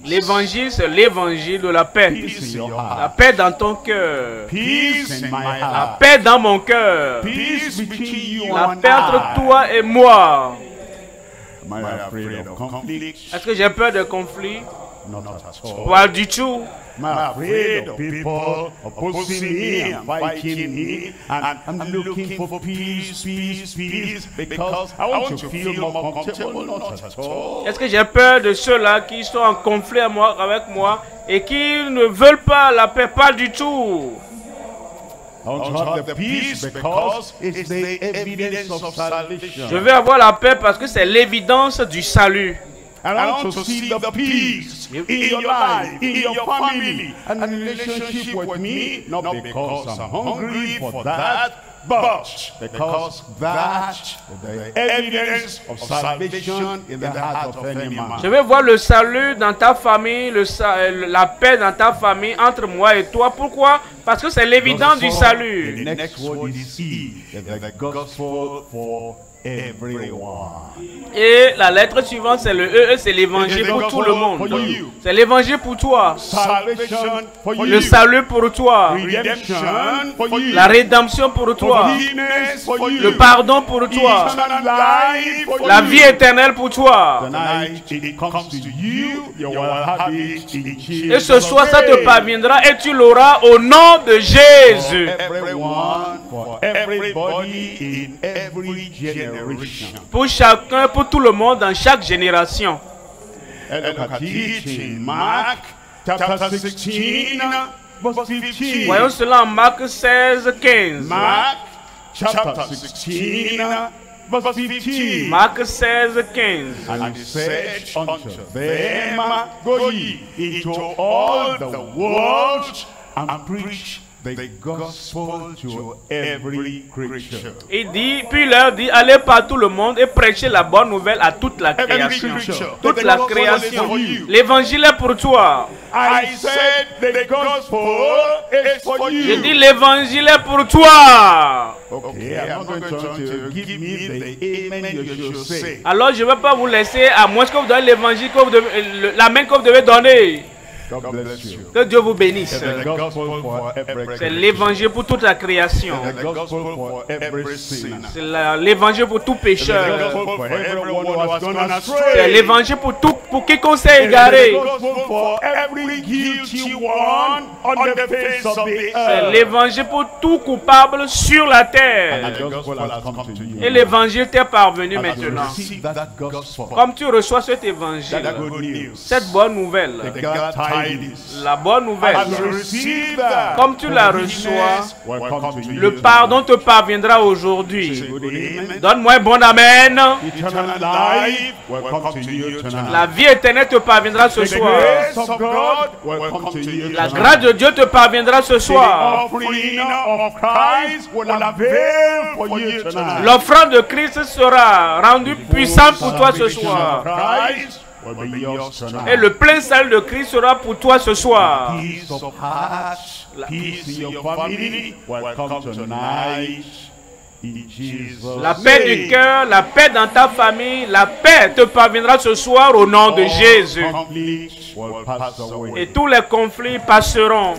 L'évangile, c'est l'évangile de la paix. La paix dans ton cœur. La paix dans mon cœur. La paix entre toi et moi. Est-ce que j'ai peur de conflits? Pas du tout. Est-ce que j'ai peur de ceux-là qui sont en conflit avec moi et qui ne veulent pas la paix? Pas du tout. Je vais avoir la paix parce que c'est l'évidence du salut. Je veux voir le salut dans ta famille, le sa la paix dans ta famille, entre moi et toi. Pourquoi? Parce que c'est l'évidence du salut. The next word is E, the gospel for everyone. Et la lettre suivante, c'est le E, c'est l'évangile pour tout le monde. C'est l'évangile pour toi. Le salut pour toi. La rédemption pour toi. Le pardon pour toi. La vie éternelle pour toi. Et ce soir, ça te parviendra et tu l'auras au nom de Jésus. Pour chacun, pour tout le monde, dans chaque génération. Voyons cela en Marc seize, quinze. Marc seize, quinze. And he said unto them, Go ye into all the world and preach the gospel to every creature. Il dit, puis leur dit, allez par tout le monde et prêchez la bonne nouvelle à toute la création. Toute la création. L'évangile est pour toi. Je dis, l'évangile est pour toi. Alors je ne vais pas vous laisser, à moins que vous donnez l'évangile, la main que vous devez donner. Que Dieu vous bénisse. C'est l'évangile pour toute la création. C'est l'évangile pour tout pécheur. C'est l'évangile pour tout, pour quiconque s'est égaré. C'est l'évangile pour tout coupable sur la terre. Et l'évangile t'est parvenu maintenant. Comme tu reçois cet évangile, cette bonne nouvelle, la bonne nouvelle, comme tu la reçois, le pardon te parviendra aujourd'hui. Donne-moi un bon amen. La vie éternelle te parviendra ce soir. La grâce de Dieu te parviendra ce soir. L'offrande de Christ sera rendue puissante pour toi ce soir. Et le plein salut de Christ sera pour toi ce soir. La, la paix du cœur, la paix dans ta famille, la paix te parviendra ce soir au nom de Jésus. Et tous les conflits passeront.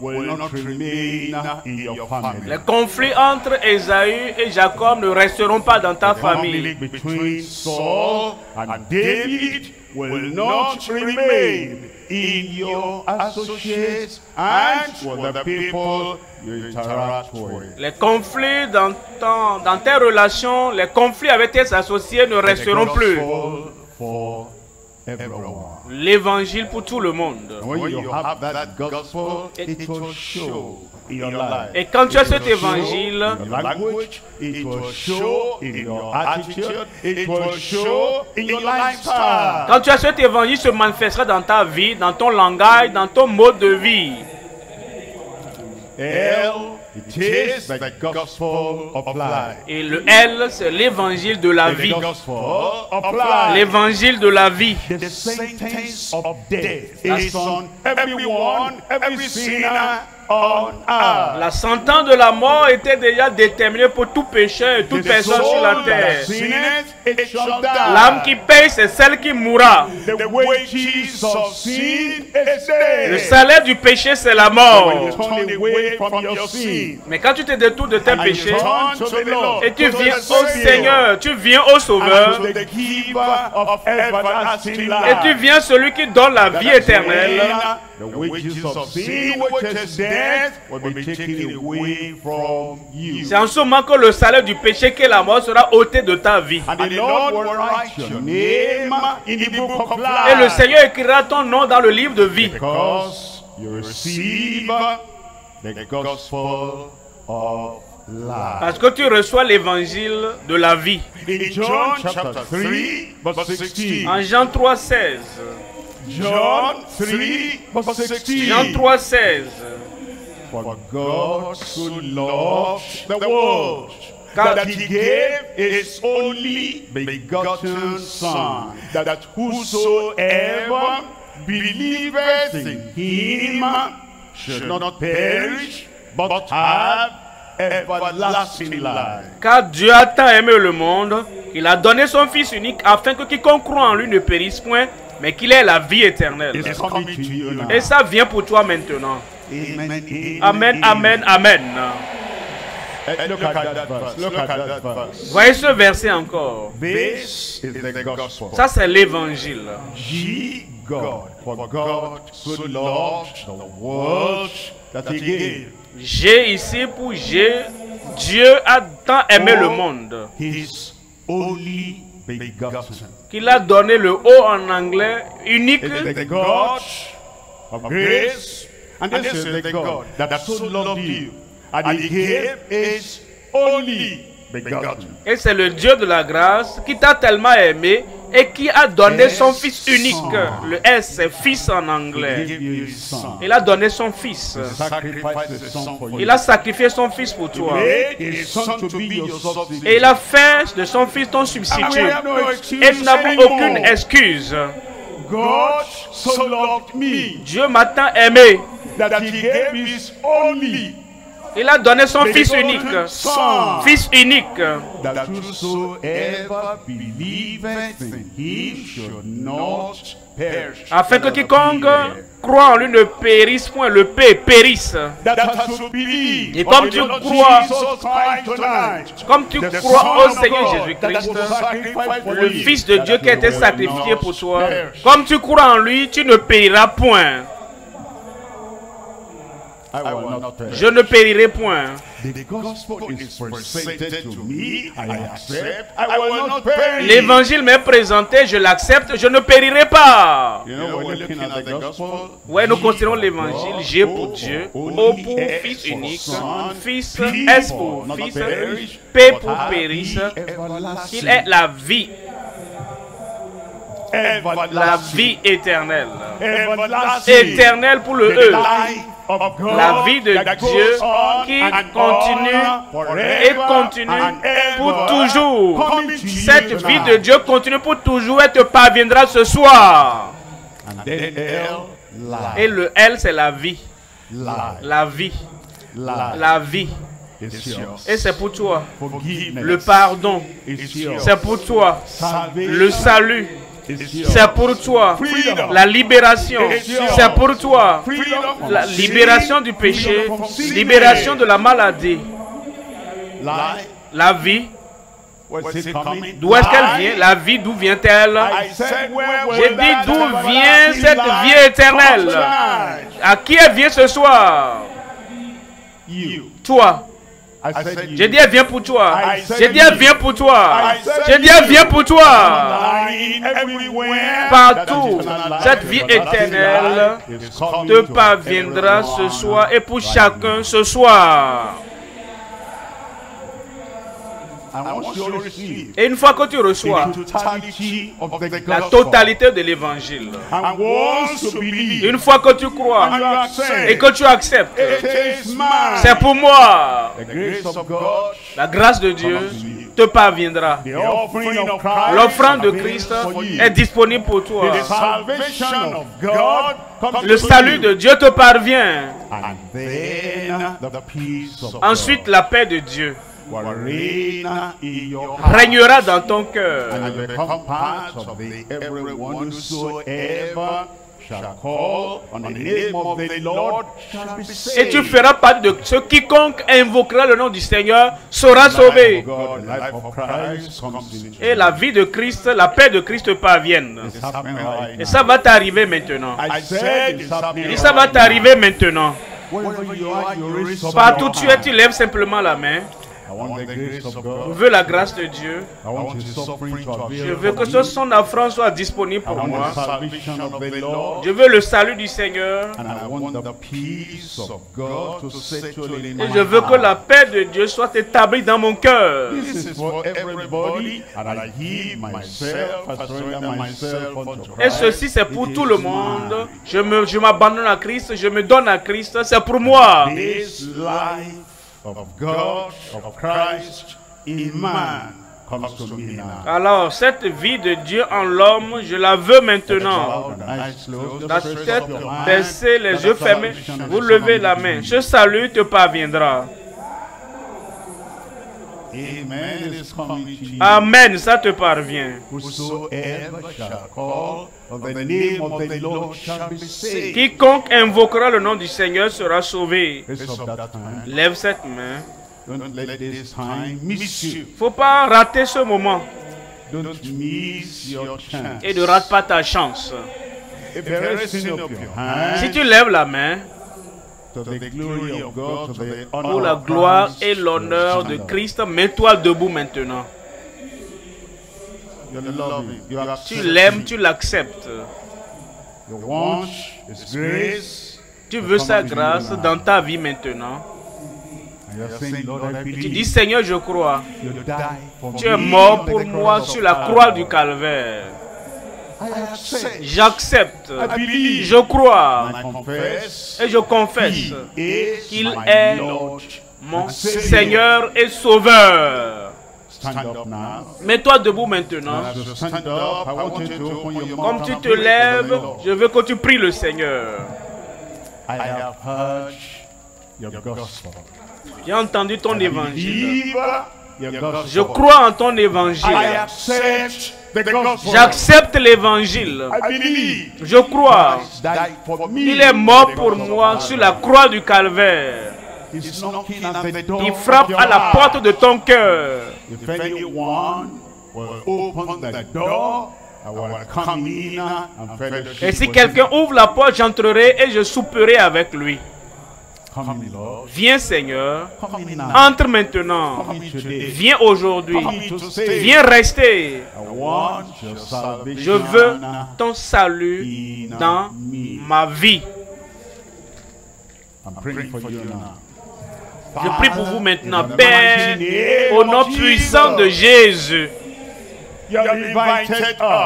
will not remain in your family. Les conflits entre Ésaü et Jacob ne resteront pas dans ta famille. The conflict between Saul and David will not remain in your associates and with the people you interact with. Les conflits dans, ton, dans tes relations, les conflits avec tes associés ne resteront plus. L'évangile pour tout le monde. Et quand tu as cet évangile, quand tu as cet évangile, il se manifestera dans ta vie, dans ton langage, dans ton mode de vie. It is the gospel of life. Et le L, c'est l'évangile de la vie. L'évangile de la vie. The sentence of death is on everyone, every sinner on earth. La sentence de la mort était déjà déterminée pour tout pécheur et toute personne sur la terre. L'âme qui paye, c'est celle qui mourra. Le salaire du péché, c'est la mort. Mais quand tu te détournes de tes péchés et tu viens au Seigneur, tu viens au Sauveur, et tu viens celui qui donne la vie éternelle, c'est en ce moment que le salaire du péché qu'est la mort sera ôté de ta vie. Et le Seigneur écrira ton nom dans le livre de vie. The gospel of life. Parce que tu reçois l'évangile de la vie. In John chapter three, verse sixteen. En Jean trois seize. John three, verse sixteen. Jean trois seize. For God so loved the world. Car that he gave his only begotten Son, that whosoever believeth in him should not perish, but have everlasting life. Car Dieu a tant aimé le monde, il a donné son Fils unique afin que quiconque croit en lui ne périsse point, mais qu'il ait la vie éternelle. Et ça vient pour toi maintenant. Amen, amen, amen. Voyez ce verset encore. Ça, c'est l'évangile. God, for God so loved the world that he gave. J'ai ici pour J'ai. Dieu a tant aimé le monde qu'il a donné le O en anglais unique. God of grace, and this is the God that so loved you, and he gave his only begotten. Et c'est le Dieu de la grâce qui t'a tellement aimé et qui a donné son Fils unique. Le S, c'est Fils en anglais. Il a donné son Fils. Il a sacrifié son Fils pour toi. Et il a fait de son Fils ton substitut. Et nous n'avons aucune excuse. God so loved me. Dieu m'a tant aimé. That he gave his only. Il a donné son Fils unique. Fils unique. Afin que quiconque croit en lui ne périsse point. Le P périsse. Et comme tu crois, comme tu crois au Seigneur Jésus-Christ, le Fils de Dieu qui a été sacrifié pour toi, comme tu crois en lui, tu ne périras point. Je ne périrai point. L'évangile m'est présenté, je l'accepte, je ne périrai pas. Ouais, nous considérons l'évangile G pour Dieu, O pour Fils unique, Fils, S pour Fils, P pour périsse, qu'il est la vie. La vie éternelle. Éternelle pour le E. La vie de Dieu qui continue et continue pour toujours. Cette vie de Dieu continue pour toujours et te parviendra ce soir. Et le L, c'est la vie. La vie. La vie. Et c'est pour toi. Le pardon, c'est pour toi. Le salut, C'est pour toi la libération. C'est pour toi la libération du péché, libération de la maladie. La vie, d'où est-ce qu'elle vient? La vie, d'où vient-elle? J'ai dit, d'où vient cette vie éternelle? À qui elle vient ce soir? Toi. J'ai dit, elle vient pour toi. J'ai dit, elle vient pour toi. J'ai dit, elle vient pour toi. Partout, cette vie éternelle te parviendra ce soir et pour chacun ce soir. Et une fois que tu reçois la totalité de l'évangile, une fois que tu crois et que tu acceptes, c'est pour moi. La grâce de Dieu te parviendra. L'offrande de Christ est disponible pour toi. Le salut de Dieu te parvient. Ensuite, la paix de Dieu régnera dans ton cœur. Et tu feras partie de ce quiconque invoquera le nom du Seigneur sera sauvé. Et la vie de Christ, la paix de Christ parvienne. Et ça va t'arriver maintenant. Et ça va t'arriver maintenant. Partout où tu es, tu lèves simplement la main. Je veux la grâce de Dieu. Je veux que son offrande soit disponible pour moi. Je veux le salut du Seigneur. Et je veux que la paix de Dieu soit établie dans mon cœur. Et ceci, c'est pour tout le monde. Je m'abandonne à Christ, je me donne à Christ. C'est pour moi. Of God, of Christ, in man, comes to me now. Alors, cette vie de Dieu en l'homme, je la veux maintenant. La tête baissée, les yeux fermés, vous levez la main. Ce salut te parviendra. Amen, ça te parvient. Quiconque invoquera le nom du Seigneur sera sauvé. Lève cette main. Il ne faut pas rater ce moment. Et ne rate pas ta chance. Si tu lèves la main, pour la gloire et l'honneur de Christ, mets-toi debout maintenant. Tu l'aimes, tu l'acceptes. Tu veux sa grâce dans ta vie maintenant. Et tu dis, Seigneur, je crois. Tu es mort pour moi sur la croix du Calvaire. J'accepte, je crois et je confesse qu'il est mon Seigneur et Sauveur. Mets-toi debout maintenant. Comme tu te lèves, je veux que tu pries le Seigneur. J'ai entendu ton évangile. Je crois en ton évangile. J'accepte l'évangile. Je crois. Il est mort pour moi sur la croix du Calvaire. Il frappe à la porte de ton cœur. Et si quelqu'un ouvre la porte, j'entrerai et je souperai avec lui. Viens Seigneur, entre maintenant, viens aujourd'hui, viens rester. Je veux ton salut dans ma vie. Je prie pour vous maintenant, Père, au nom puissant de Jésus.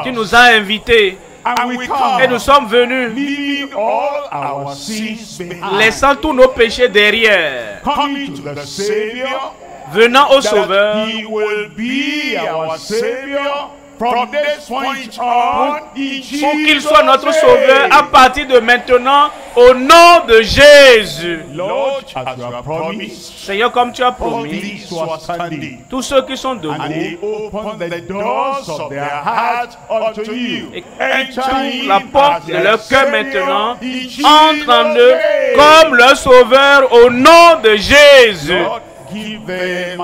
Tu nous as invités. Et nous sommes venus, laissant tous nos péchés derrière, venant au Sauveur, From this point on, pour qu'il soit notre sauveur à partir de maintenant, au nom de Jésus. Lord, as you have promised, Seigneur, comme tu as promis, tous ceux qui sont debout, et ouvre la porte de leur cœur maintenant, entre en eux comme leur sauveur au nom de Jésus. Lord, give them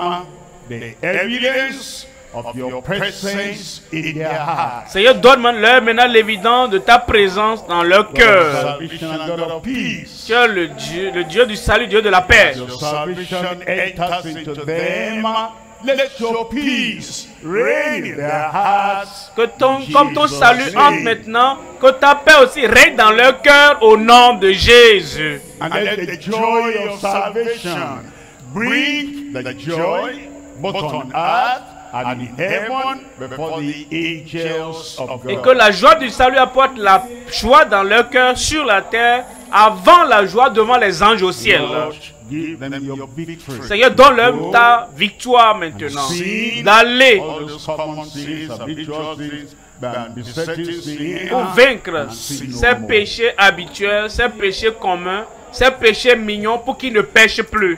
the evidence of your presence in their heart. Seigneur, donne-leur maintenant l'évidence de ta présence dans leur cœur. Tu es le Dieu, le Dieu du salut, Dieu de la paix. Que ton, comme ton salut entre maintenant, que ta paix aussi règne dans leur cœur au nom de Jésus. And let the joy of salvation bring the joy both on earth and in heaven before the angels of God. Et que la joie du salut apporte la joie dans leur cœur sur la terre avant la joie devant les anges au ciel. Seigneur, donne-leur ta victoire maintenant, d'aller pour vaincre ces péchés habituels, ces péchés communs, ces péchés mignons pour qu'ils ne pêchent plus.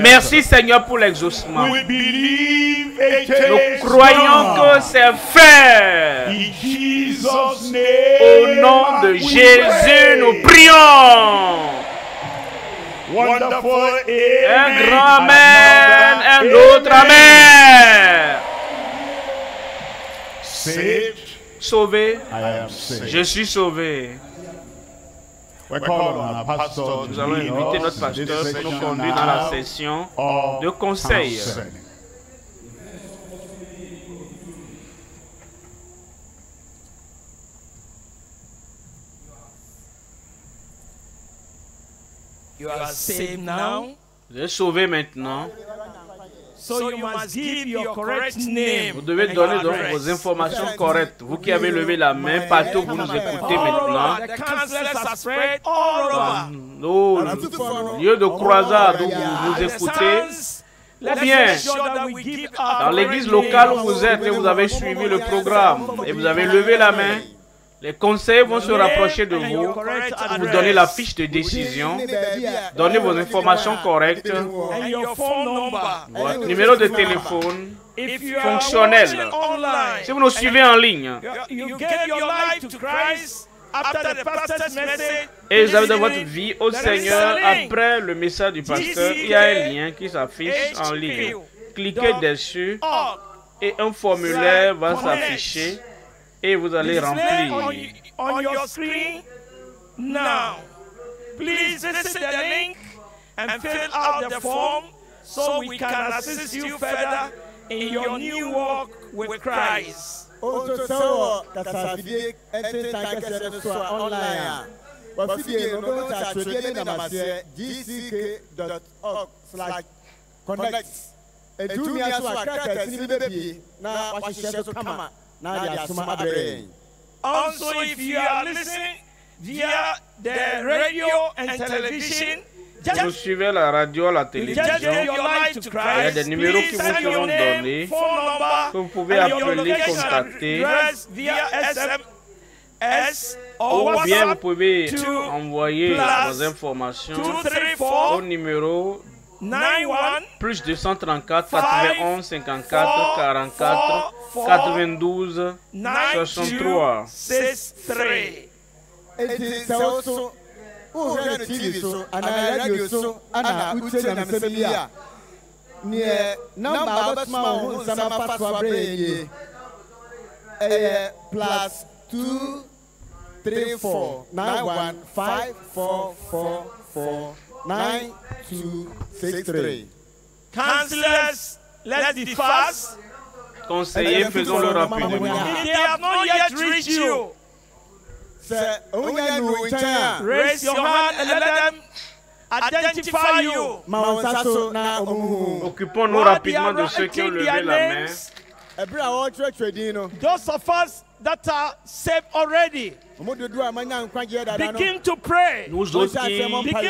Merci Seigneur pour l'exaucement. Nous croyons que c'est fait. Au nom de Jésus, nous prions. Wonderful. Un grand amen, un autre amen. Sauvé, je suis sauvé. Nous allons inviter notre pasteur pour nous conduire dans la session de conseil. You are saved now. Vous êtes sauvé maintenant. So you must give your correct name. Vous devez donner donc vos informations correctes. Vous qui avez levé la main partout, vous nous écoutez maintenant. Nos lieux de croisade où vous nous écoutez. Ou bien, dans l'église locale où vous êtes et vous avez suivi le programme et vous avez levé la main, les conseillers vont se rapprocher de vous pour vous donner la fiche de décision, donner vos informations correctes, votre numéro de téléphone fonctionnel. Si vous nous suivez en ligne, et vous avez de votre vie au Seigneur après le message du pasteur, il y a un lien qui s'affiche en ligne. Cliquez dessus et un formulaire va s'afficher. Et vous allez remplir. On, on your screen now. Please visit the link and fill out the form so we can assist you further in your new walk with Christ. gck dot org slash connect. Also, if you are listening via the radio and television, vous suivez la radio, la télévision, il y a des numéros qui vous seront donnés, que vous pouvez appeler, contacter, ou bien vous pouvez envoyer vos informations au numéro plus deux cent trente-quatre, quatre-vingt-onze, cinquante-quatre, quarante-quatre, quatre-vingt-douze, soixante-trois. plus deux cent trente-quatre, quatre-vingt-douze, soixante-trois. Counselors, let's be fast. Conseillers, faisons-le rapidement. They have not yet reached you. Raise your hand and let them identify you. Occupons-nous rapidement de ceux qui ont levé la main. Those of us that are saved already, begin to pray. Begin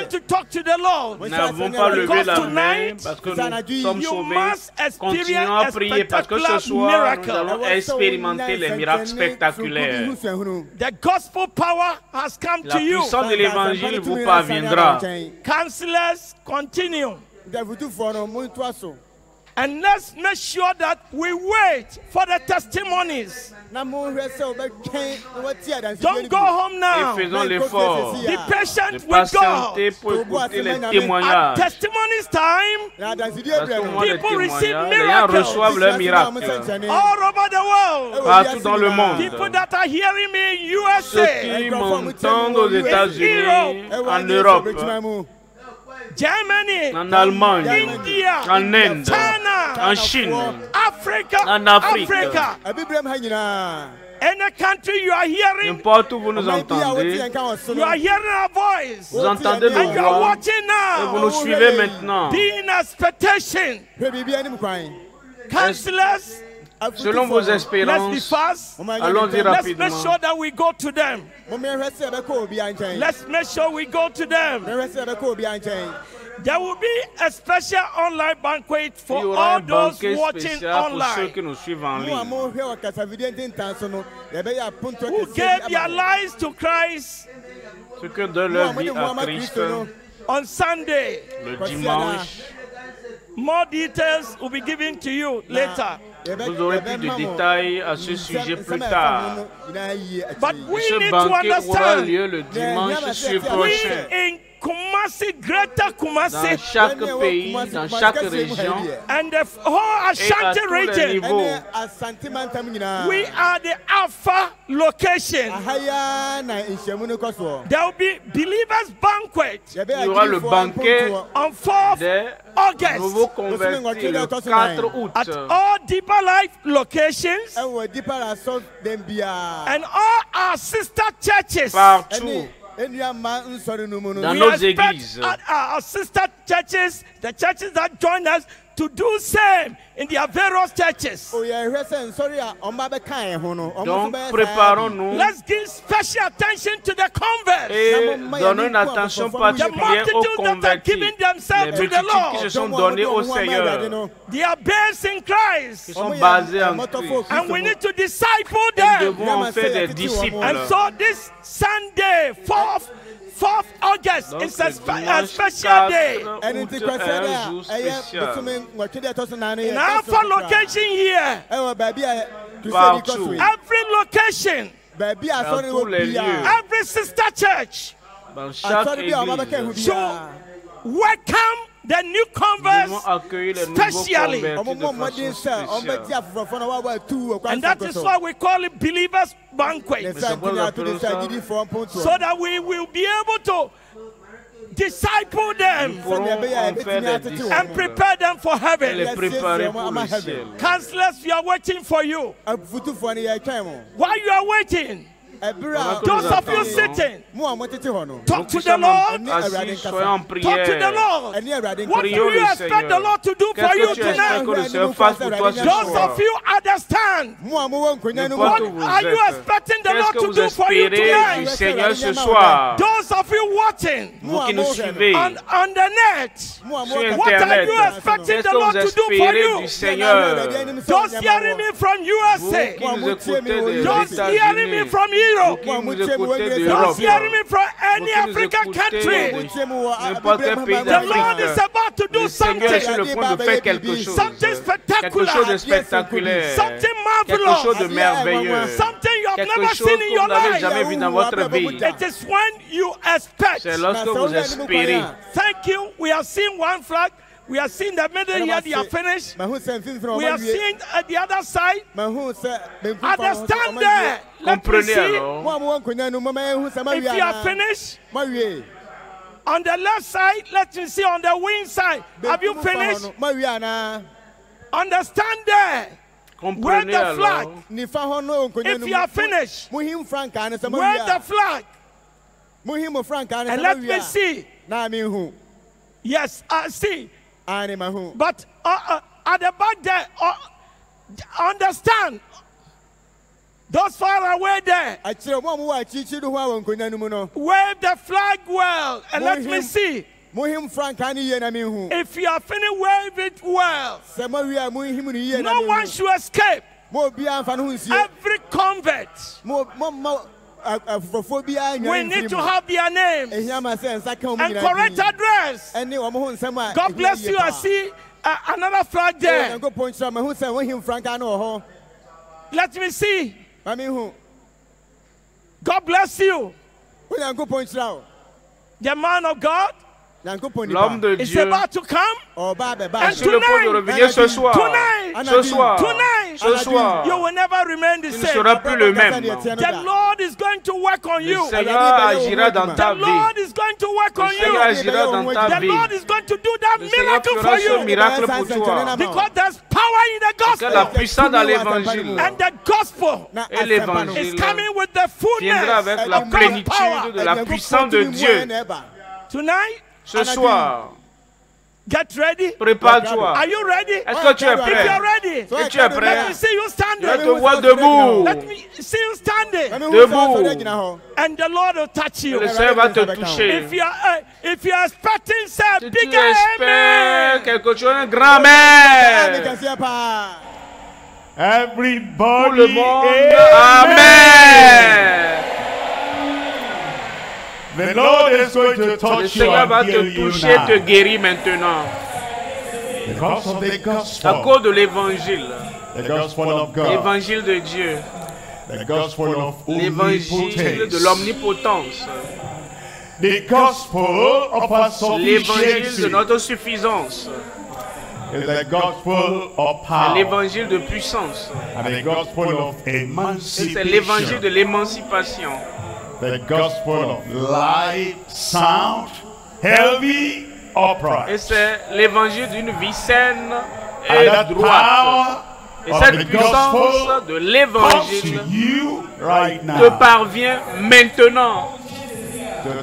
to talk to the Lord. Because tonight, you must experience a spectacular miracle. The gospel power has come to you. Counselors, continue. And let's make sure that we wait for the testimonies. Don't go home now. Be patient with God. At testimonies time, people receive miracles all over the world. People that are hearing me in U S A, in Europe, Germany, en Allemagne, India, en Inde, China, en Chine, Africa, en Afrique. Africa. Any country you are hearing, n'importe où vous nous entendez, you are hearing our voice, vous entendez nos voix, you are watching now, et vous nous suivez maintenant. Be in expectation. Counselors, selon vos espérances, allons-y rapidement. Let's make sure that we go to them. Let's make sure we go to them. There will be a special online banquet for all those watching online who gave their lives to Christ on Sunday. Le dimanche. More details will be given to you later. Vous aurez plus de détails à ce sujet plus tard. But we ce need banquet to understand aura lieu le dimanche suivant. In Koumassi, Greater Koumassi, dans chaque pays, dans chaque région, and the whole Ashanti region, we are the Alpha location. There will be believers' banquet. Il y aura le banquet on fourth August. Nouveau converti le quatre août. At all Deeper Life locations and all our sister churches. Partout. Dans nos églises. Our, our sister churches, the churches that join us, to do same in their various churches. Donc, préparons-nous. Let's give special attention to the converts. Et donnons une attention particulière aux convertis. Les multitudes qui se sont données au Seigneur. They are based in Christ. Ils sont basés en Christ. And we need to disciple them. Nous devons en faire des disciples. And so this Sunday, fourth. fourth August, donc, it's a, spe a special day. And in our location here, every location, every sister church, so welcome the new converts specially. And that is why we call it believers' banquet, so that we will be able to disciple them and prepare them for heaven. Counselors, we are waiting for you. While you are waiting, those of you sitting, talk to the Lord. Talk to the Lord. What do you expect the Lord to do for you tonight? Those of you understand. What are you expecting the Lord to do for you tonight? Those of you watching on, on the net, what are you expecting the Lord to do for you? Those hearing me from U S A, those hearing me from Israel, don't hear me from any African country. The Lord is about to do something, something spectacular, something marvelous, something you have never seen in your life. It is when you expect. Thank you. We have seen one flag. We are seeing the middle here, they are finished. We are seeing at the other side. Understand there. Let me see. If you are finished, on the left side, let me see on the wing side. Have you finished? Understand there. Where the flag. If you are finished, where the flag. And let me see. Yes, I see. But uh, uh, at the back there, uh, Understand. Those far away there, wave the flag well and let me see. If you are finished, wave it well. No one should escape. Every convert, we need to have their names and correct address. God bless you. I see uh, another flag there. Let me see. God bless you. The man of God, l'homme de Dieu, est about to come. Et sur le point de revenir ce soir. Tonight, ce soir. Tonight, ce soir. You will never remain the same. Tu ne seras plus le même. The Lord is going to work on you. Le Seigneur agira dans ta vie. The Lord is going to work on you. Le Seigneur agira dans ta vie. The Lord is going to do that miracle for you. Le Seigneur fera ce miracle pour toi. Because there's power in the gospel. Parce que la puissance dans l'évangile. And the gospel. Et l'évangile viendra avec la plénitude de la puissance de Dieu. Tonight. Ce soir, prépare-toi. Est-ce que tu es prêt? Est-ce que tu es prêt? Je vais te voir debout. Debout. Le Seigneur va te toucher. Si tu espères quelque chose, un grand amen. Tout le monde, amen. The Lord is going to touch you and heal you now. Te guérir maintenant. Because of the gospel. À cause de l'évangile. The gospel of God. L'évangile de Dieu. The gospel of l'évangile de l'omnipotence. The gospel of our sufficiency. L'évangile de notre suffisance. The gospel of power. L'évangile de puissance. And the gospel of emancipation. C'est l'évangile de l'émancipation. The gospel of light, sound, healthy, upright. Et c'est l'évangile d'une vie saine et droite. Et cette puissance de l'évangile right te parvient maintenant.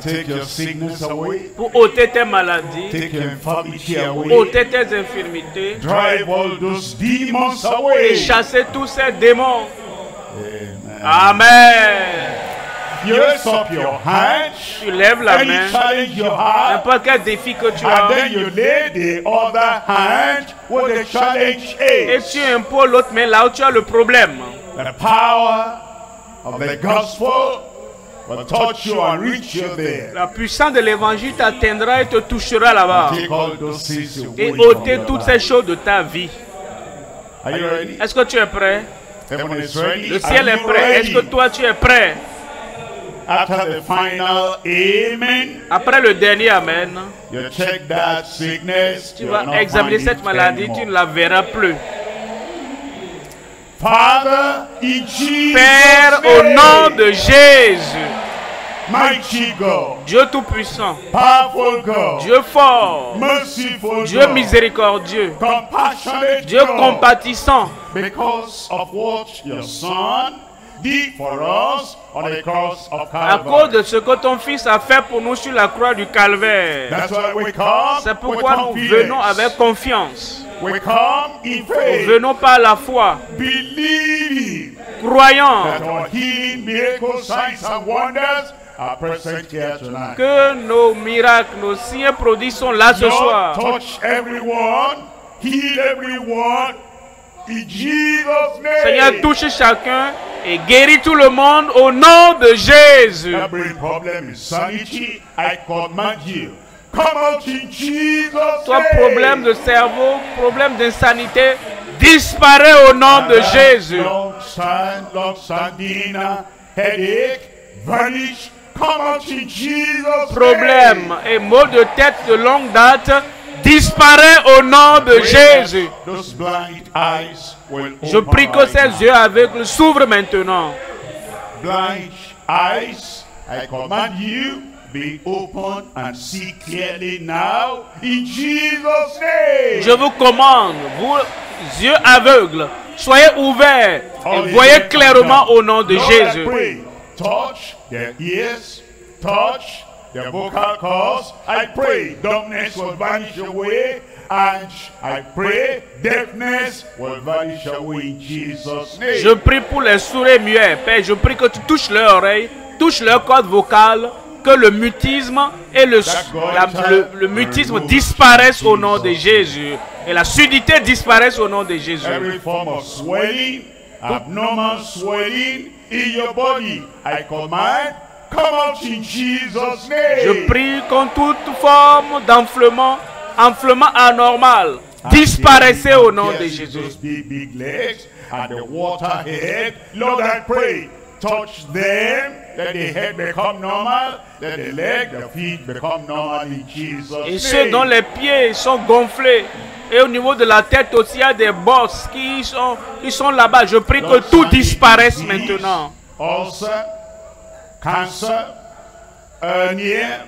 Take your sickness away. Pour ôter tes maladies, take your infirmity away. Ôter tes infirmités, drive all those demons away. Et chasser tous ces démons. Amen. Amen. You raise up your hand, tu lèves la main, n'importe quel défi que tu as, et tu imposes l'autre main là où tu as le problème. The power of the gospel will touch you and reach you there. La puissance de l'évangile t'atteindra et te touchera là-bas, et ôter toutes ces choses de ta vie. Est-ce que tu es prêt? Le ciel est prêt. Est-ce que toi tu es prêt? After the final amen, après le dernier amen, you check that sickness, tu vas examiner cette maladie, tu ne la verras plus. Father, in Jesus, Père, au nom de Jésus, Mighty God, Dieu tout-puissant, powerful God, Dieu fort, merciful Dieu God, miséricordieux, compassionate Dieu God, compatissant, because of what your son for us on the cross of Calvary. À cause de ce que ton Fils a fait pour nous sur la croix du Calvaire. C'est pourquoi nous venons avec confiance. Nous venons par la foi, croyant que nos miracles, nos signes produits sont là ce soir. Touch everyone, heal everyone. Seigneur, touche chacun et guéris tout le monde au nom de Jésus. Toi, problème de cerveau, problème d'insanité, disparaît au nom de Jésus. Problème et maux de tête de longue date disparaît au nom de Jésus. Je prie que ces yeux aveugles s'ouvrent maintenant. Je vous commande, vous yeux aveugles, soyez ouverts et voyez clairement au nom de Jésus. The vocal cords, I pray, dumbness will vanish away. and I pray deafness will vanish away in Jesus' name. Je prie pour les sourds et muets, Père. Je prie que tu touches leur oreille, touches leur corde vocale, que le mutisme et le, la, le, le mutisme disparaissent au nom de Jésus et la surdité disparaisse au nom de Jésus. Every form of swelling, abnormal swelling in your body, I command, come out in Jesus' name. Je prie qu'en toute forme d'enflement, enflement anormal, disparaissez au nom de Jésus. Lord, I pray. Touch them, that the head become normal, that the leg, the feet become normal in Jesus' name. Et ceux dont les pieds sont gonflés, et au niveau de la tête aussi, il y a des bosses qui sont, qui sont là-bas. Je prie que tout disparaisse maintenant. Ulcer, cancer, hernia,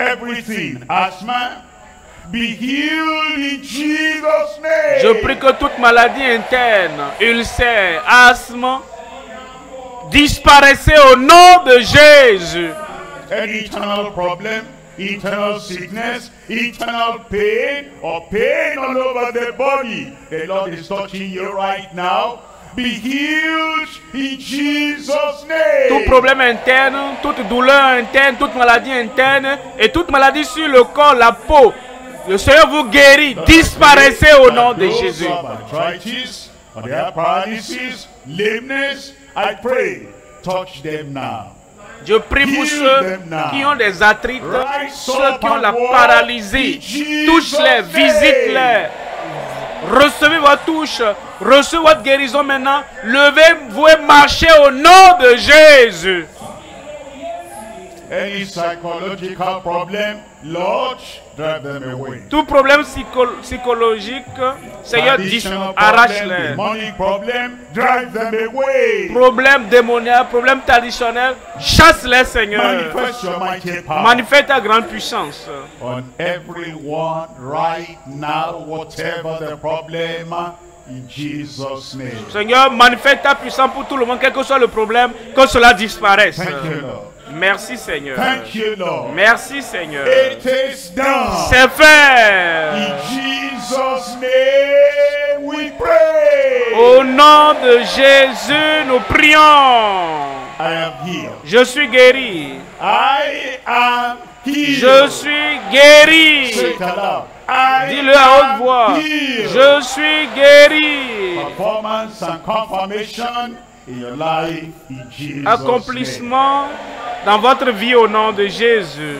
everything, asthma, be healed in Jesus' name. Je prie que toute maladie interne, ulcère, asthme, disparaissez au nom de Jésus. Eternal problem, eternal sickness, eternal pain, or pain all over the body. The Lord is touching you right now. Be healed in Jesus' name. Tout problème interne, toute douleur interne, toute maladie interne et toute maladie sur le corps, la peau, le Seigneur vous guérit. Disparaissez au nom de Jésus. I pray, touch them now. Je prie pour ceux qui ont des arthrites, ceux qui ont la paralysie. Touche-les, visite-les. Recevez votre touche, recevez votre guérison maintenant. Levez-vous et marchez au nom de Jésus. Any psychological problem, Lord, drive them away. Tout problème psycho psychologique, Seigneur, arrache-les. Problème démoniaque, problème traditionnel, chasse-les, Seigneur. Manifeste, Manifeste ta grande puissance. On everyone right now, whatever the problem. In Jesus' name. Seigneur, manifeste ta puissance pour tout le monde, quel que soit le problème, que cela disparaisse. Thank you, Lord. Merci Seigneur. Thank you, Lord. Merci Seigneur. C'est fait. In Jesus' name we pray. Au nom de Jésus, nous prions. I am healed. Je suis guéri. I am healed. Je suis guéri. Dis-le à haute voix. Healed. Je suis guéri. Performance and confirmation in your life in Jesus' name. Accomplissement dans votre vie au nom de Jésus.